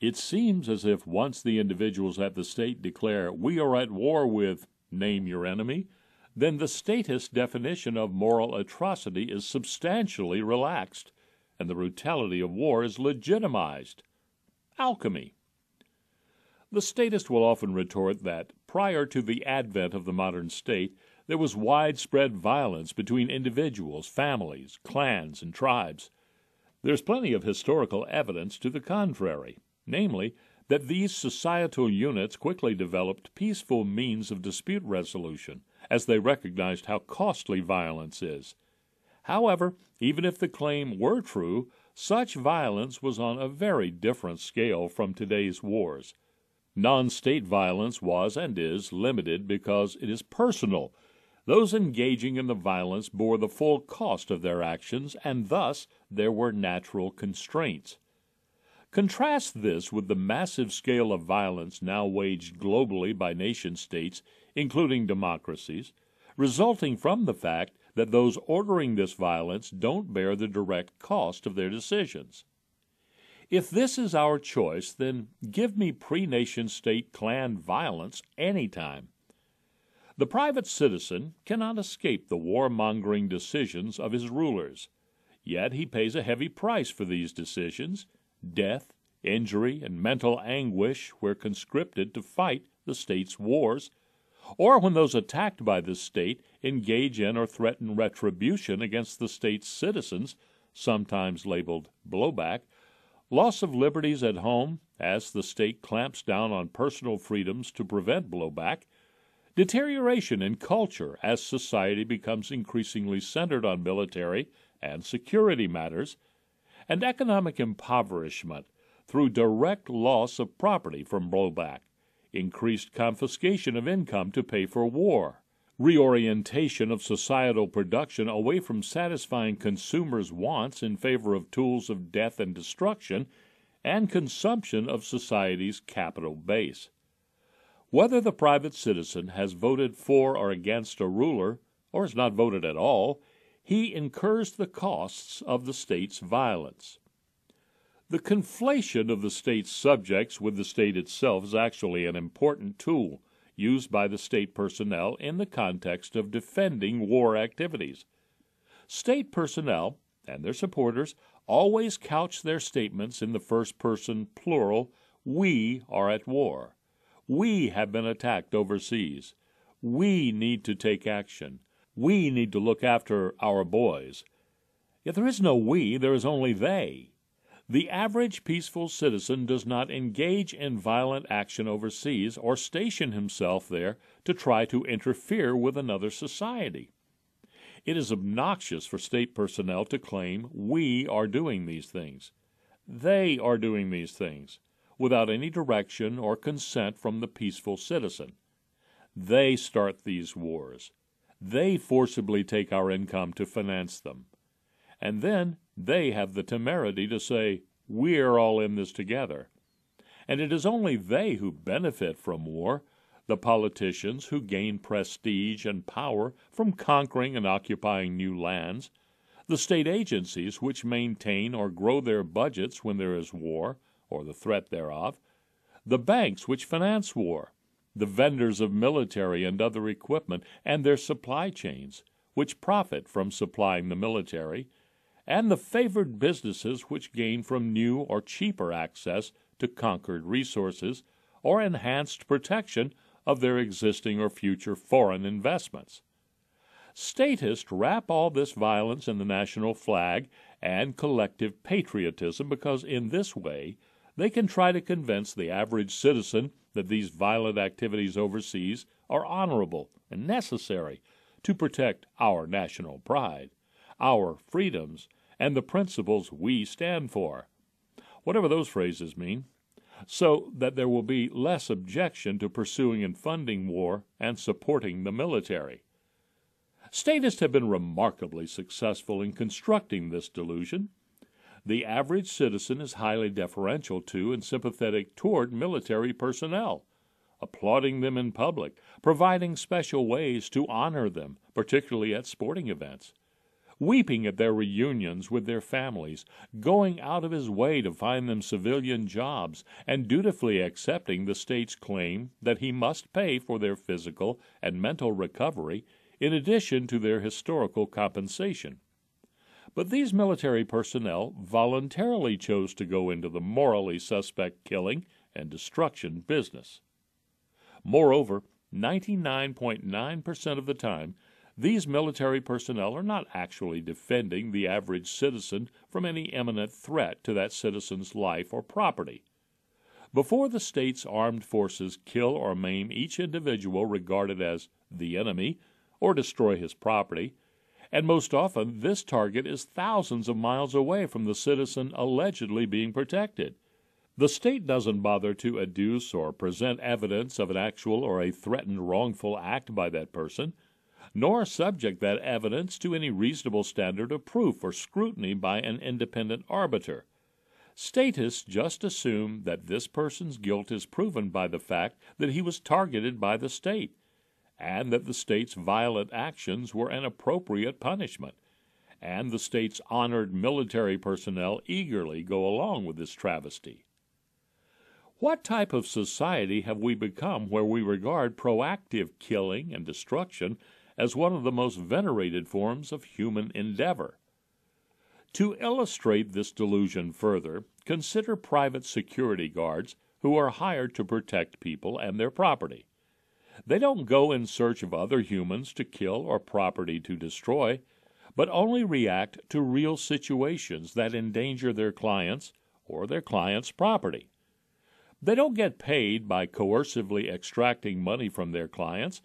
It seems as if once the individuals at the state declare, "We are at war with, name your enemy," then the statist's definition of moral atrocity is substantially relaxed, and the brutality of war is legitimized. Alchemy. The statist will often retort that, prior to the advent of the modern state, there was widespread violence between individuals, families, clans, and tribes. There's plenty of historical evidence to the contrary, namely, that these societal units quickly developed peaceful means of dispute resolution, as they recognized how costly violence is. However, even if the claim were true, such violence was on a very different scale from today's wars. Non-state violence was and is limited because it is personal. Those engaging in the violence bore the full cost of their actions, and thus there were natural constraints. Contrast this with the massive scale of violence now waged globally by nation-states, including democracies, resulting from the fact that those ordering this violence don't bear the direct cost of their decisions. If this is our choice, then give me pre-nation-state clan violence any time. The private citizen cannot escape the warmongering decisions of his rulers, yet he pays a heavy price for these decisions— death, injury, and mental anguish where conscripted to fight the state's wars, or when those attacked by the state engage in or threaten retribution against the state's citizens, sometimes labeled blowback, loss of liberties at home, as the state clamps down on personal freedoms to prevent blowback, deterioration in culture as society becomes increasingly centered on military and security matters, and economic impoverishment through direct loss of property from blowback, increased confiscation of income to pay for war, reorientation of societal production away from satisfying consumers' wants in favor of tools of death and destruction, and consumption of society's capital base. Whether the private citizen has voted for or against a ruler, or has not voted at all, he incurs the costs of the state's violence. The conflation of the state's subjects with the state itself is actually an important tool used by the state personnel in the context of defending war activities. State personnel and their supporters always couch their statements in the first person plural, "We are at war. We have been attacked overseas. We need to take action. We need to look after our boys." Yet there is no we, there is only they. The average peaceful citizen does not engage in violent action overseas or station himself there to try to interfere with another society. It is obnoxious for state personnel to claim we are doing these things. They are doing these things without any direction or consent from the peaceful citizen. They start these wars. They forcibly take our income to finance them. And then they have the temerity to say, we're all in this together. And it is only they who benefit from war, the politicians who gain prestige and power from conquering and occupying new lands, the state agencies which maintain or grow their budgets when there is war, or the threat thereof, the banks which finance war, the vendors of military and other equipment and their supply chains, which profit from supplying the military, and the favored businesses which gain from new or cheaper access to conquered resources or enhanced protection of their existing or future foreign investments. Statists wrap all this violence in the national flag and collective patriotism because in this way they can try to convince the average citizen that these violent activities overseas are honorable and necessary to protect our national pride, our freedoms, and the principles we stand for, whatever those phrases mean, so that there will be less objection to pursuing and funding war and supporting the military. Statists have been remarkably successful in constructing this delusion. The average citizen is highly deferential to and sympathetic toward military personnel, applauding them in public, providing special ways to honor them, particularly at sporting events, weeping at their reunions with their families, going out of his way to find them civilian jobs, and dutifully accepting the state's claim that he must pay for their physical and mental recovery in addition to their historical compensation. But these military personnel voluntarily chose to go into the morally suspect killing and destruction business. Moreover, ninety-nine point nine percent of the time, these military personnel are not actually defending the average citizen from any imminent threat to that citizen's life or property. Before the state's armed forces kill or maim each individual regarded as the enemy or destroy his property, and most often this target is thousands of miles away from the citizen allegedly being protected, the state doesn't bother to adduce or present evidence of an actual or a threatened wrongful act by that person, nor subject that evidence to any reasonable standard of proof or scrutiny by an independent arbiter. Statists just assume that this person's guilt is proven by the fact that he was targeted by the state, and that the state's violent actions were an appropriate punishment, and the state's honored military personnel eagerly go along with this travesty. What type of society have we become where we regard proactive killing and destruction as one of the most venerated forms of human endeavor? To illustrate this delusion further, consider private security guards who are hired to protect people and their property. They don't go in search of other humans to kill or property to destroy, but only react to real situations that endanger their clients or their clients' property. They don't get paid by coercively extracting money from their clients,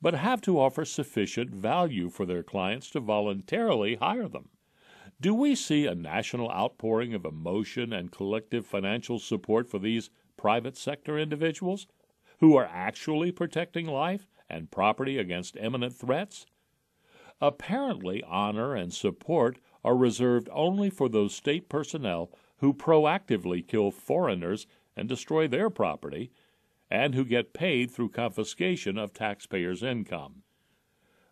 but have to offer sufficient value for their clients to voluntarily hire them. Do we see a national outpouring of emotion and collective financial support for these private sector individuals who are actually protecting life and property against imminent threats? Apparently, honor and support are reserved only for those state personnel who proactively kill foreigners and destroy their property, and who get paid through confiscation of taxpayers' income.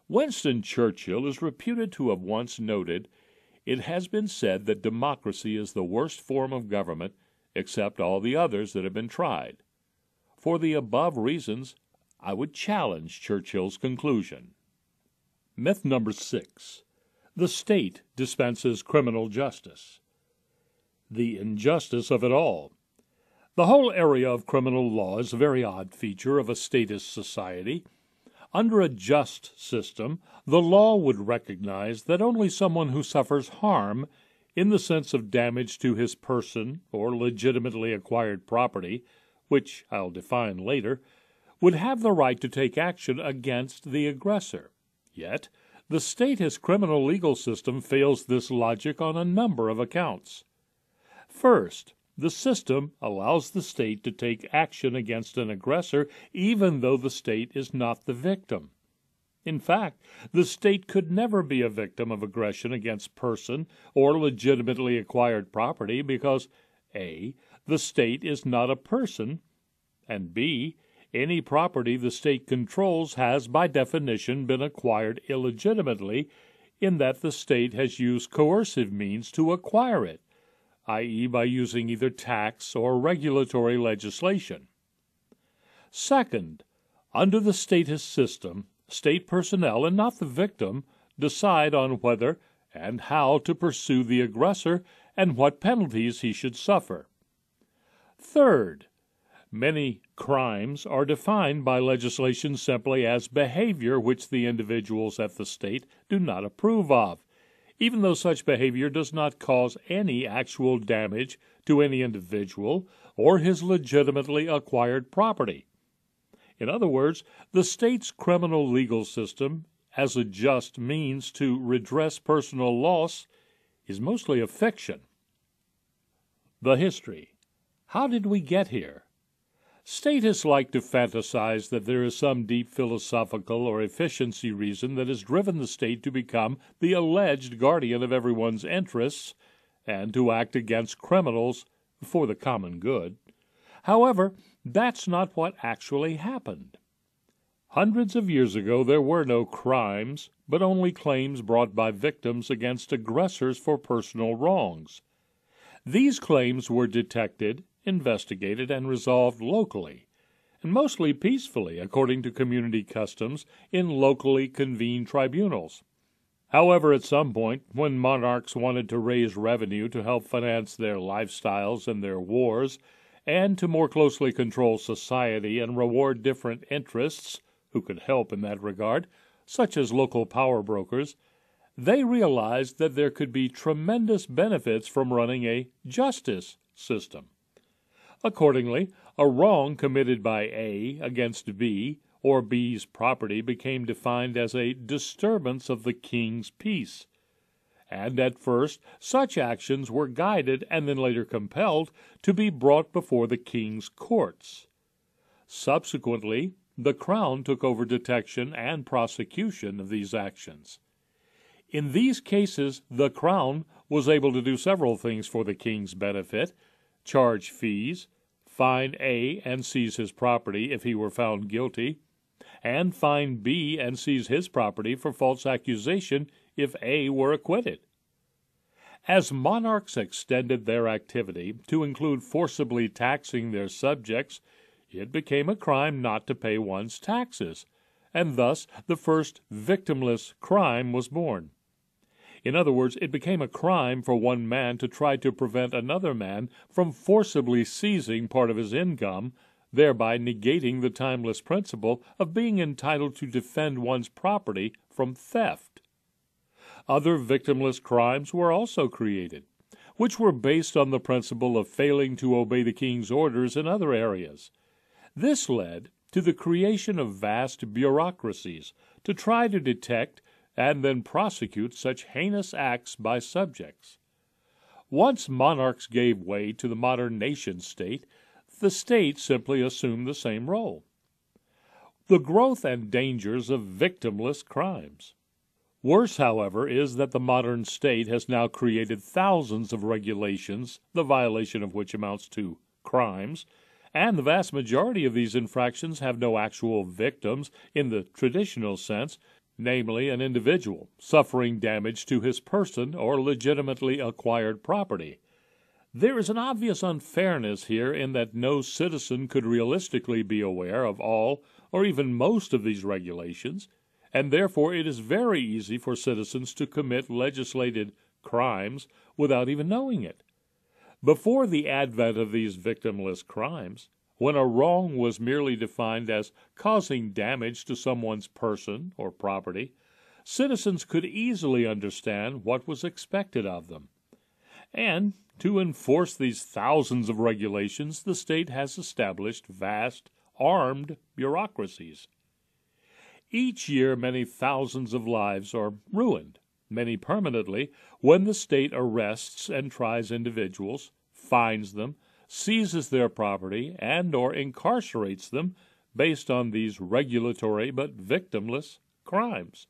Winston Churchill is reputed to have once noted, "It has been said that democracy is the worst form of government, except all the others that have been tried." For the above reasons, I would challenge Churchill's conclusion. Myth number six. The state dispenses criminal justice. The injustice of it all. The whole area of criminal law is a very odd feature of a statist society. Under a just system, the law would recognize that only someone who suffers harm, in the sense of damage to his person or legitimately acquired property, which I'll define later, would have the right to take action against the aggressor. Yet, the statist criminal legal system fails this logic on a number of accounts. First, the system allows the state to take action against an aggressor even though the state is not the victim. In fact, the state could never be a victim of aggression against person or legitimately acquired property because A. The state is not a person, and B. Any property the state controls has by definition been acquired illegitimately in that the state has used coercive means to acquire it, that is by using either tax or regulatory legislation. Second, under the statist system, state personnel, and not the victim, decide on whether and how to pursue the aggressor and what penalties he should suffer. Third, many crimes are defined by legislation simply as behavior which the individuals at the state do not approve of, even though such behavior does not cause any actual damage to any individual or his legitimately acquired property. In other words, the state's criminal legal system, as a just means to redress personal loss, is mostly a fiction. The history. How did we get here? Statists like to fantasize that there is some deep philosophical or efficiency reason that has driven the state to become the alleged guardian of everyone's interests and to act against criminals for the common good. However, that's not what actually happened. Hundreds of years ago there were no crimes, but only claims brought by victims against aggressors for personal wrongs. These claims were detected, investigated, and resolved locally, and mostly peacefully according to community customs in locally convened tribunals. However, at some point, when monarchs wanted to raise revenue to help finance their lifestyles and their wars, and to more closely control society and reward different interests who could help in that regard, such as local power brokers, they realized that there could be tremendous benefits from running a justice system. Accordingly, a wrong committed by A against B or B's property became defined as a disturbance of the king's peace, and at first such actions were guided and then later compelled to be brought before the king's courts. Subsequently, the Crown took over detection and prosecution of these actions. In these cases, the Crown was able to do several things for the king's benefit: charge fees, fine A and seize his property if he were found guilty, and fine B and seize his property for false accusation if A were acquitted. As monarchs extended their activity to include forcibly taxing their subjects, it became a crime not to pay one's taxes, and thus the first victimless crime was born. In other words, it became a crime for one man to try to prevent another man from forcibly seizing part of his income, thereby negating the timeless principle of being entitled to defend one's property from theft. Other victimless crimes were also created, which were based on the principle of failing to obey the king's orders in other areas. This led to the creation of vast bureaucracies to try to detect and then prosecute such heinous acts by subjects. Once monarchs gave way to the modern nation-state, the state simply assumed the same role. The growth and dangers of victimless crimes. Worse, however, is that the modern state has now created thousands of regulations, the violation of which amounts to crimes, and the vast majority of these infractions have no actual victims in the traditional sense, namely an individual suffering damage to his person or legitimately acquired property. There is an obvious unfairness here in that no citizen could realistically be aware of all or even most of these regulations, and therefore it is very easy for citizens to commit legislated crimes without even knowing it. Before the advent of these victimless crimes, when a wrong was merely defined as causing damage to someone's person or property, citizens could easily understand what was expected of them. And to enforce these thousands of regulations, the state has established vast, armed bureaucracies. Each year, many thousands of lives are ruined, many permanently, when the state arrests and tries individuals, fines them, seizes their property, and or incarcerates them based on these regulatory but victimless crimes.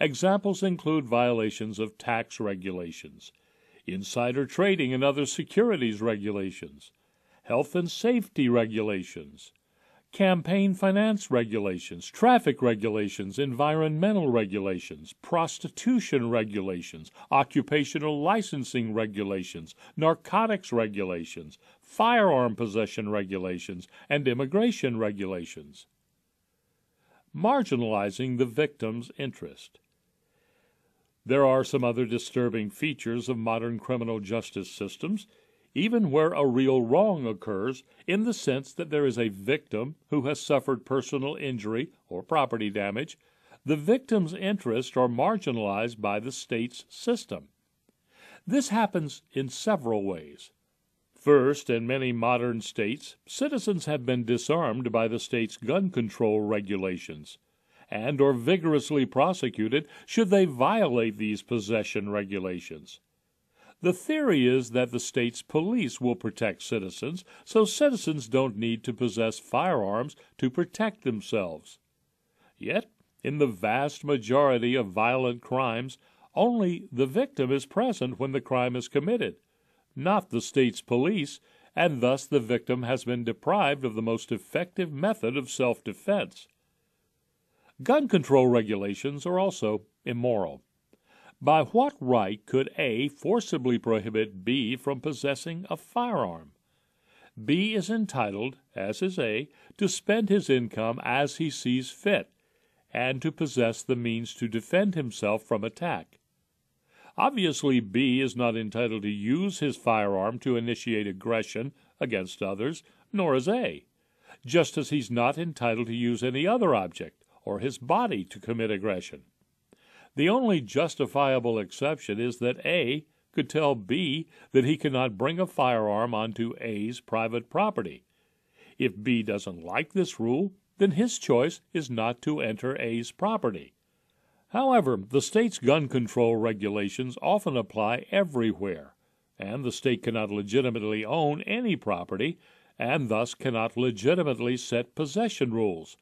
Examples include violations of tax regulations, insider trading and other securities regulations, health and safety regulations, campaign finance regulations, traffic regulations, environmental regulations, prostitution regulations, occupational licensing regulations, narcotics regulations, firearm possession regulations, and immigration regulations. Marginalizing the victim's interest. There are some other disturbing features of modern criminal justice systems, even where a real wrong occurs, in the sense that there is a victim who has suffered personal injury or property damage. The victim's interests are marginalized by the state's system. This happens in several ways. First, in many modern states, citizens have been disarmed by the state's gun control regulations, and or vigorously prosecuted should they violate these possession regulations. The theory is that the state's police will protect citizens, so citizens don't need to possess firearms to protect themselves. Yet, in the vast majority of violent crimes, only the victim is present when the crime is committed, not the state's police, and thus the victim has been deprived of the most effective method of self-defense. Gun control regulations are also immoral. By what right could A forcibly prohibit B from possessing a firearm? B is entitled, as is A, to spend his income as he sees fit, and to possess the means to defend himself from attack. Obviously, B is not entitled to use his firearm to initiate aggression against others, nor is A, just as he's not entitled to use any other object or his body to commit aggression. The only justifiable exception is that A could tell B that he cannot bring a firearm onto A's private property. If B doesn't like this rule, then his choice is not to enter A's property. However, the state's gun control regulations often apply everywhere, and the state cannot legitimately own any property, and thus cannot legitimately set possession rules.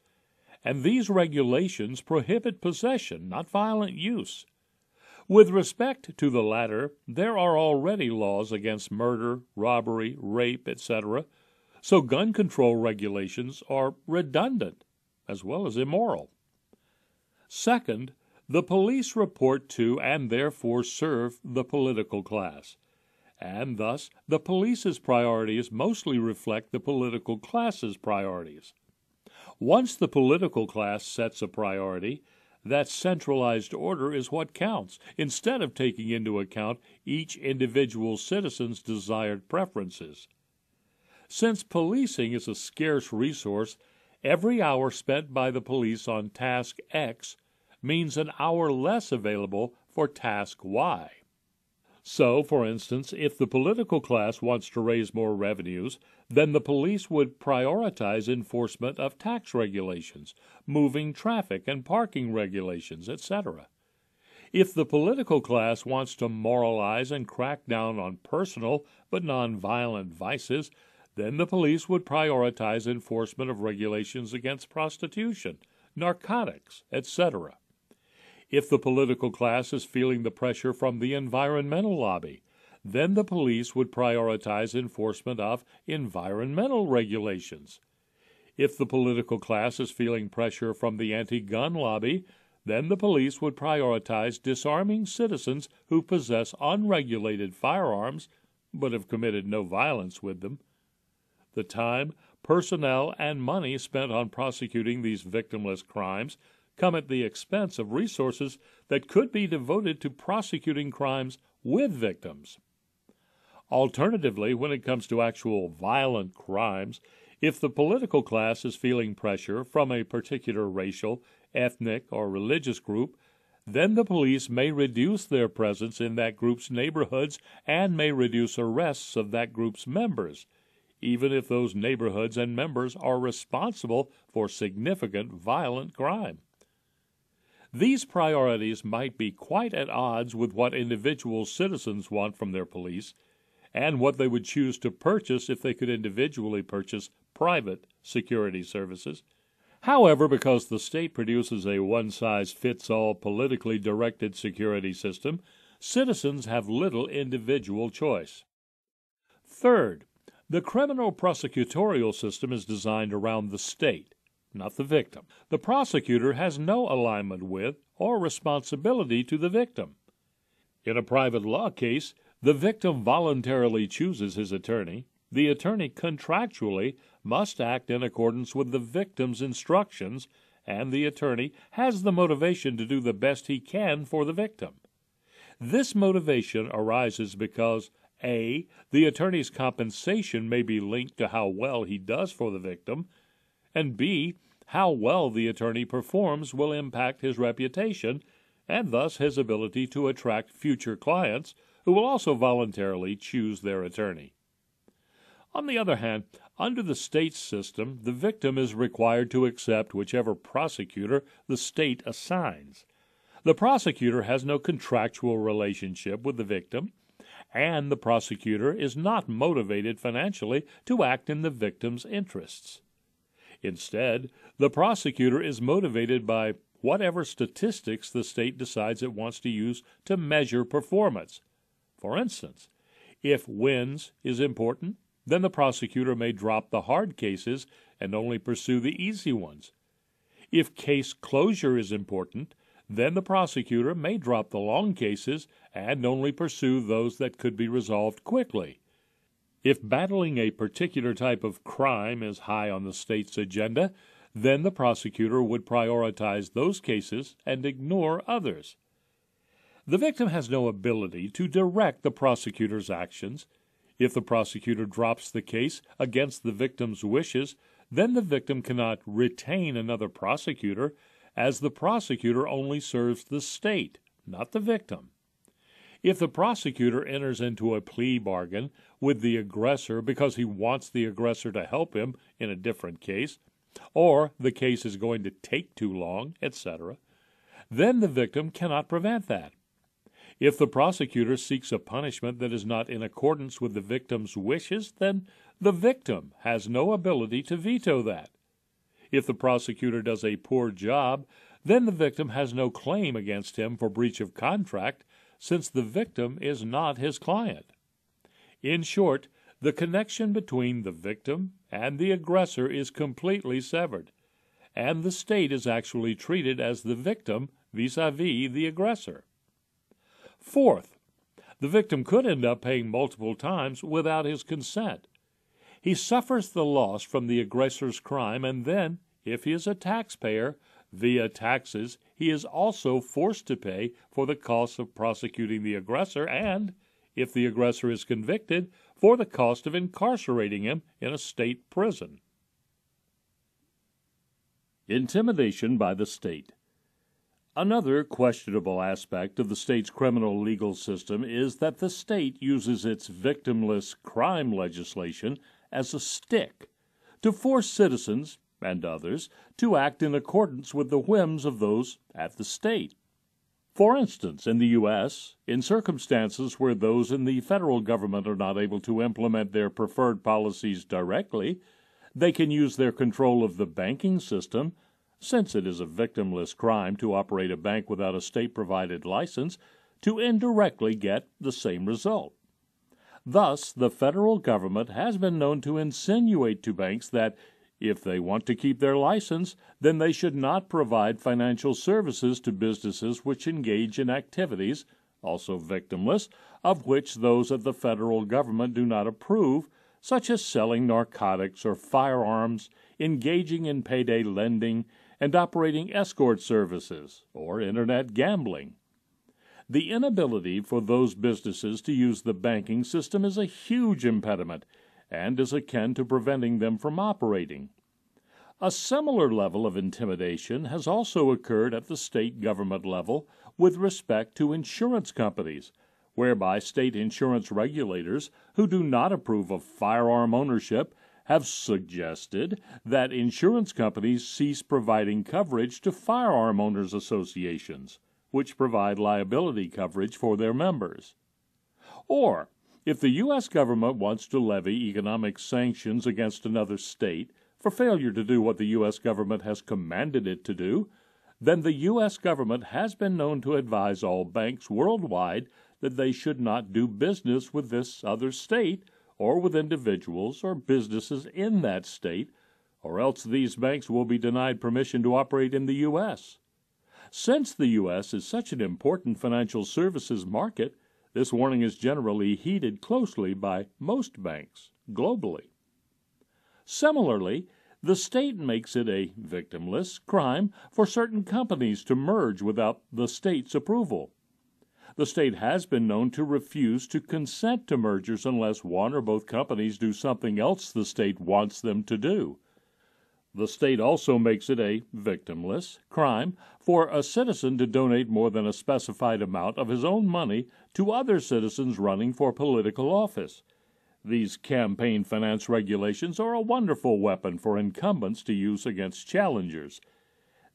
And these regulations prohibit possession, not violent use. With respect to the latter, there are already laws against murder, robbery, rape, et cetera, so gun control regulations are redundant as well as immoral. Second, the police report to and therefore serve the political class, and thus the police's priorities mostly reflect the political class's priorities. Once the political class sets a priority, that centralized order is what counts, instead of taking into account each individual citizen's desired preferences. Since policing is a scarce resource, every hour spent by the police on task X means an hour less available for task Y. So, for instance, if the political class wants to raise more revenues, then the police would prioritize enforcement of tax regulations, moving traffic and parking regulations, et cetera. If the political class wants to moralize and crack down on personal but non-violent vices, then the police would prioritize enforcement of regulations against prostitution, narcotics, et cetera. If the political class is feeling the pressure from the environmental lobby, then the police would prioritize enforcement of environmental regulations. If the political class is feeling pressure from the anti-gun lobby, then the police would prioritize disarming citizens who possess unregulated firearms but have committed no violence with them. The time, personnel, and money spent on prosecuting these victimless crimes come at the expense of resources that could be devoted to prosecuting crimes with victims. Alternatively, when it comes to actual violent crimes, if the political class is feeling pressure from a particular racial, ethnic, or religious group, then the police may reduce their presence in that group's neighborhoods and may reduce arrests of that group's members, even if those neighborhoods and members are responsible for significant violent crime. These priorities might be quite at odds with what individual citizens want from their police and what they would choose to purchase if they could individually purchase private security services. However, because the state produces a one-size-fits-all politically directed security system, citizens have little individual choice. Third, the criminal prosecutorial system is designed around the state, not the victim. The prosecutor has no alignment with or responsibility to the victim. In a private law case, the victim voluntarily chooses his attorney. The attorney contractually must act in accordance with the victim's instructions, and the attorney has the motivation to do the best he can for the victim. This motivation arises because A, the attorney's compensation may be linked to how well he does for the victim, and B, how well the attorney performs will impact his reputation and thus his ability to attract future clients who will also voluntarily choose their attorney. On the other hand, under the state's system, the victim is required to accept whichever prosecutor the state assigns. The prosecutor has no contractual relationship with the victim, and the prosecutor is not motivated financially to act in the victim's interests. Instead, the prosecutor is motivated by whatever statistics the state decides it wants to use to measure performance. For instance, if wins is important, then the prosecutor may drop the hard cases and only pursue the easy ones. If case closure is important, then the prosecutor may drop the long cases and only pursue those that could be resolved quickly. If battling a particular type of crime is high on the state's agenda, then the prosecutor would prioritize those cases and ignore others. The victim has no ability to direct the prosecutor's actions. If the prosecutor drops the case against the victim's wishes, then the victim cannot retain another prosecutor, as the prosecutor only serves the state, not the victim. If the prosecutor enters into a plea bargain with the aggressor because he wants the aggressor to help him in a different case, or the case is going to take too long, et cetera, then the victim cannot prevent that. If the prosecutor seeks a punishment that is not in accordance with the victim's wishes, then the victim has no ability to veto that. If the prosecutor does a poor job, then the victim has no claim against him for breach of contract, since the victim is not his client. In short, the connection between the victim and the aggressor is completely severed, and the state is actually treated as the victim vis-à-vis the aggressor. Fourth, the victim could end up paying multiple times without his consent. He suffers the loss from the aggressor's crime, and then, if he is a taxpayer, via taxes, he is also forced to pay for the cost of prosecuting the aggressor and, if the aggressor is convicted, for the cost of incarcerating him in a state prison. Intimidation by the state. Another questionable aspect of the state's criminal legal system is that the state uses its victimless crime legislation as a stick to force citizens and others to act in accordance with the whims of those at the state. For instance, in the U S, in circumstances where those in the federal government are not able to implement their preferred policies directly, they can use their control of the banking system, since it is a victimless crime to operate a bank without a state-provided license, to indirectly get the same result. Thus, the federal government has been known to insinuate to banks that if they want to keep their license, then they should not provide financial services to businesses which engage in activities, also victimless, of which those of the federal government do not approve, such as selling narcotics or firearms, engaging in payday lending, and operating escort services or internet gambling. The inability for those businesses to use the banking system is a huge impediment, and is akin to preventing them from operating. A similar level of intimidation has also occurred at the state government level with respect to insurance companies, whereby state insurance regulators who do not approve of firearm ownership have suggested that insurance companies cease providing coverage to firearm owners associations, which provide liability coverage for their members. Or, if the U S government wants to levy economic sanctions against another state for failure to do what the U S government has commanded it to do, then the U S government has been known to advise all banks worldwide that they should not do business with this other state or with individuals or businesses in that state, or else these banks will be denied permission to operate in the U S. Since the U S is such an important financial services market, this warning is generally heeded closely by most banks globally. Similarly, the state makes it a victimless crime for certain companies to merge without the state's approval. The state has been known to refuse to consent to mergers unless one or both companies do something else the state wants them to do. The state also makes it a victimless crime for a citizen to donate more than a specified amount of his own money to other citizens running for political office. These campaign finance regulations are a wonderful weapon for incumbents to use against challengers.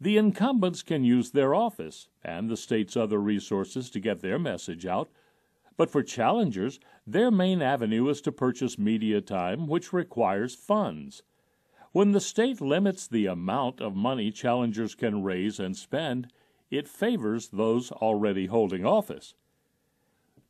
The incumbents can use their office and the state's other resources to get their message out, but for challengers, their main avenue is to purchase media time, which requires funds. When the state limits the amount of money challengers can raise and spend, it favors those already holding office.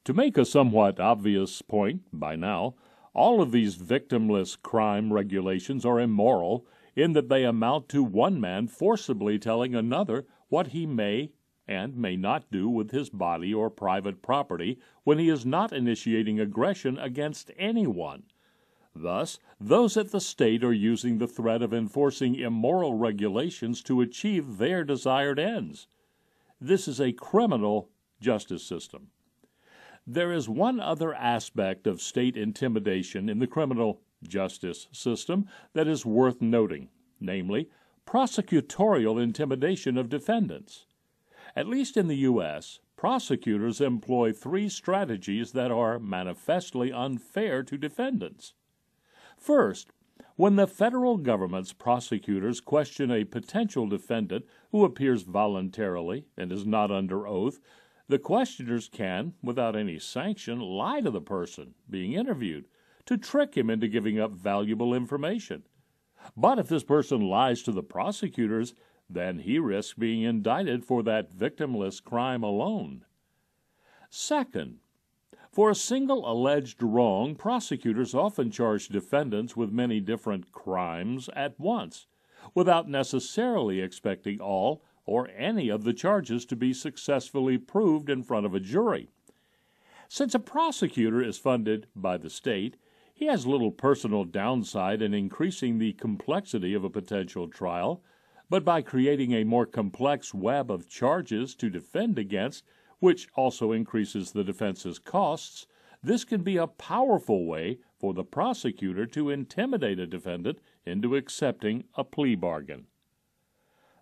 To make a somewhat obvious point by now, all of these victimless crime regulations are immoral in that they amount to one man forcibly telling another what he may and may not do with his body or private property when he is not initiating aggression against anyone. Thus, those at the state are using the threat of enforcing immoral regulations to achieve their desired ends. This is a criminal justice system. There is one other aspect of state intimidation in the criminal justice system that is worth noting, namely, prosecutorial intimidation of defendants. At least in the U S, prosecutors employ three strategies that are manifestly unfair to defendants. First, when the federal government's prosecutors question a potential defendant who appears voluntarily and is not under oath, the questioners can, without any sanction, lie to the person being interviewed to trick him into giving up valuable information. But if this person lies to the prosecutors, then he risks being indicted for that victimless crime alone. Second, for a single alleged wrong, prosecutors often charge defendants with many different crimes at once, without necessarily expecting all or any of the charges to be successfully proved in front of a jury. Since a prosecutor is funded by the state, he has little personal downside in increasing the complexity of a potential trial, but by creating a more complex web of charges to defend against, which also increases the defense's costs, this can be a powerful way for the prosecutor to intimidate a defendant into accepting a plea bargain.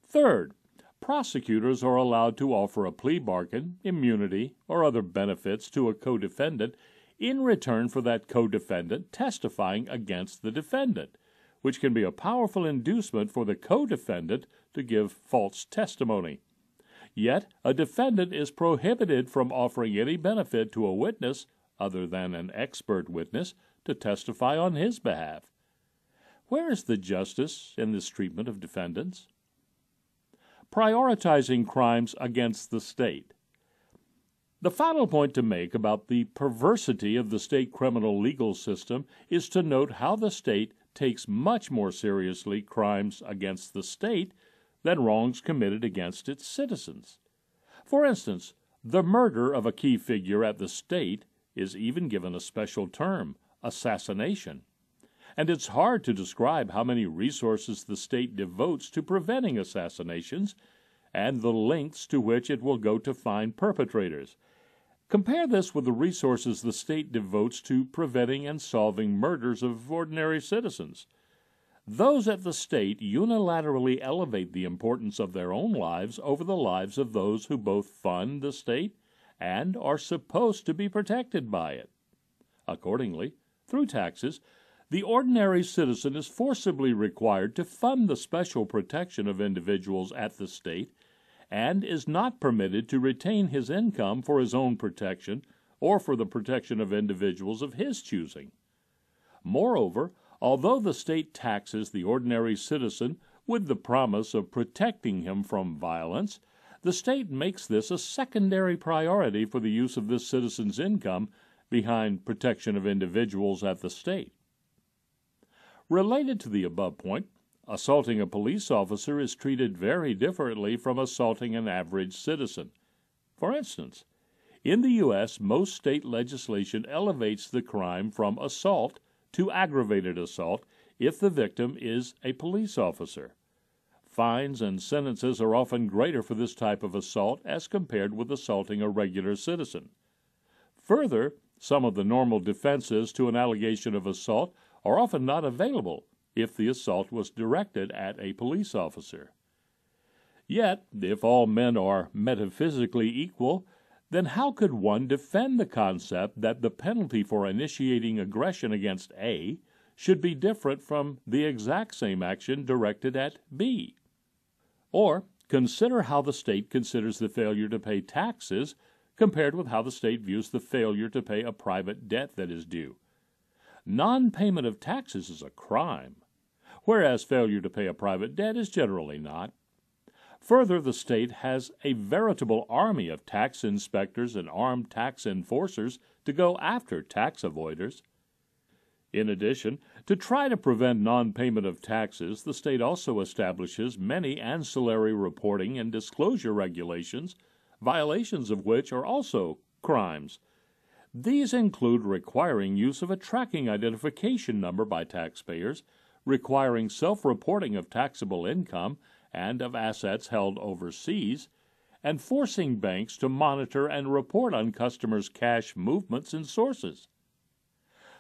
Third, prosecutors are allowed to offer a plea bargain, immunity, or other benefits to a co-defendant in return for that co-defendant testifying against the defendant, which can be a powerful inducement for the co-defendant to give false testimony. Yet, a defendant is prohibited from offering any benefit to a witness, other than an expert witness, to testify on his behalf. Where is the justice in this treatment of defendants? Prioritizing crimes against the state. The final point to make about the perversity of the state criminal legal system is to note how the state takes much more seriously crimes against the state than wrongs committed against its citizens. For instance, the murder of a key figure at the state is even given a special term, assassination. And it's hard to describe how many resources the state devotes to preventing assassinations and the lengths to which it will go to find perpetrators. Compare this with the resources the state devotes to preventing and solving murders of ordinary citizens. Those at the state unilaterally elevate the importance of their own lives over the lives of those who both fund the state and are supposed to be protected by it. Accordingly, through taxes, the ordinary citizen is forcibly required to fund the special protection of individuals at the state and is not permitted to retain his income for his own protection or for the protection of individuals of his choosing. Moreover, although the state taxes the ordinary citizen with the promise of protecting him from violence, the state makes this a secondary priority for the use of this citizen's income behind protection of individuals at the state. Related to the above point, assaulting a police officer is treated very differently from assaulting an average citizen. For instance, in the U S, most state legislation elevates the crime from assault to aggravated assault if the victim is a police officer. Fines and sentences are often greater for this type of assault as compared with assaulting a regular citizen. Further, some of the normal defenses to an allegation of assault are often not available if the assault was directed at a police officer. Yet, if all men are metaphysically equal, then how could one defend the concept that the penalty for initiating aggression against A should be different from the exact same action directed at B? Or, consider how the state considers the failure to pay taxes compared with how the state views the failure to pay a private debt that is due. Non-payment of taxes is a crime, whereas failure to pay a private debt is generally not. Further, the state has a veritable army of tax inspectors and armed tax enforcers to go after tax avoiders. In addition, to try to prevent non-payment of taxes, the state also establishes many ancillary reporting and disclosure regulations, violations of which are also crimes. These include requiring use of a tracking identification number by taxpayers, requiring self-reporting of taxable income and of assets held overseas, and forcing banks to monitor and report on customers' cash movements and sources.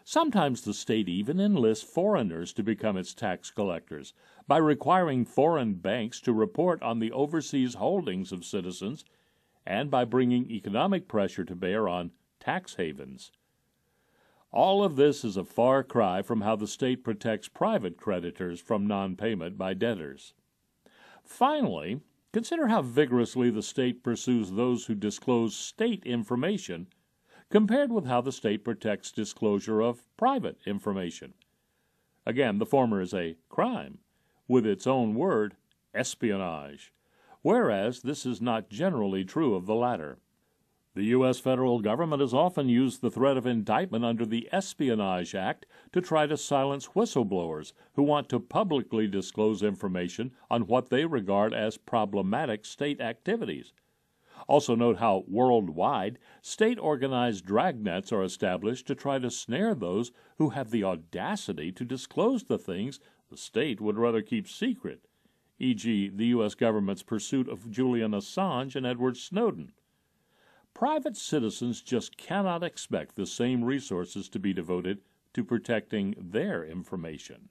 Sometimes the state even enlists foreigners to become its tax collectors by requiring foreign banks to report on the overseas holdings of citizens and by bringing economic pressure to bear on tax havens. All of this is a far cry from how the state protects private creditors from non-payment by debtors. Finally, consider how vigorously the state pursues those who disclose state information compared with how the state protects disclosure of private information. Again, the former is a crime, with its own word, espionage, whereas this is not generally true of the latter. The U S federal government has often used the threat of indictment under the Espionage Act to try to silence whistleblowers who want to publicly disclose information on what they regard as problematic state activities. Also note how worldwide state-organized dragnets are established to try to snare those who have the audacity to disclose the things the state would rather keep secret, for example the U S government's pursuit of Julian Assange and Edward Snowden. Private citizens just cannot expect the same resources to be devoted to protecting their information.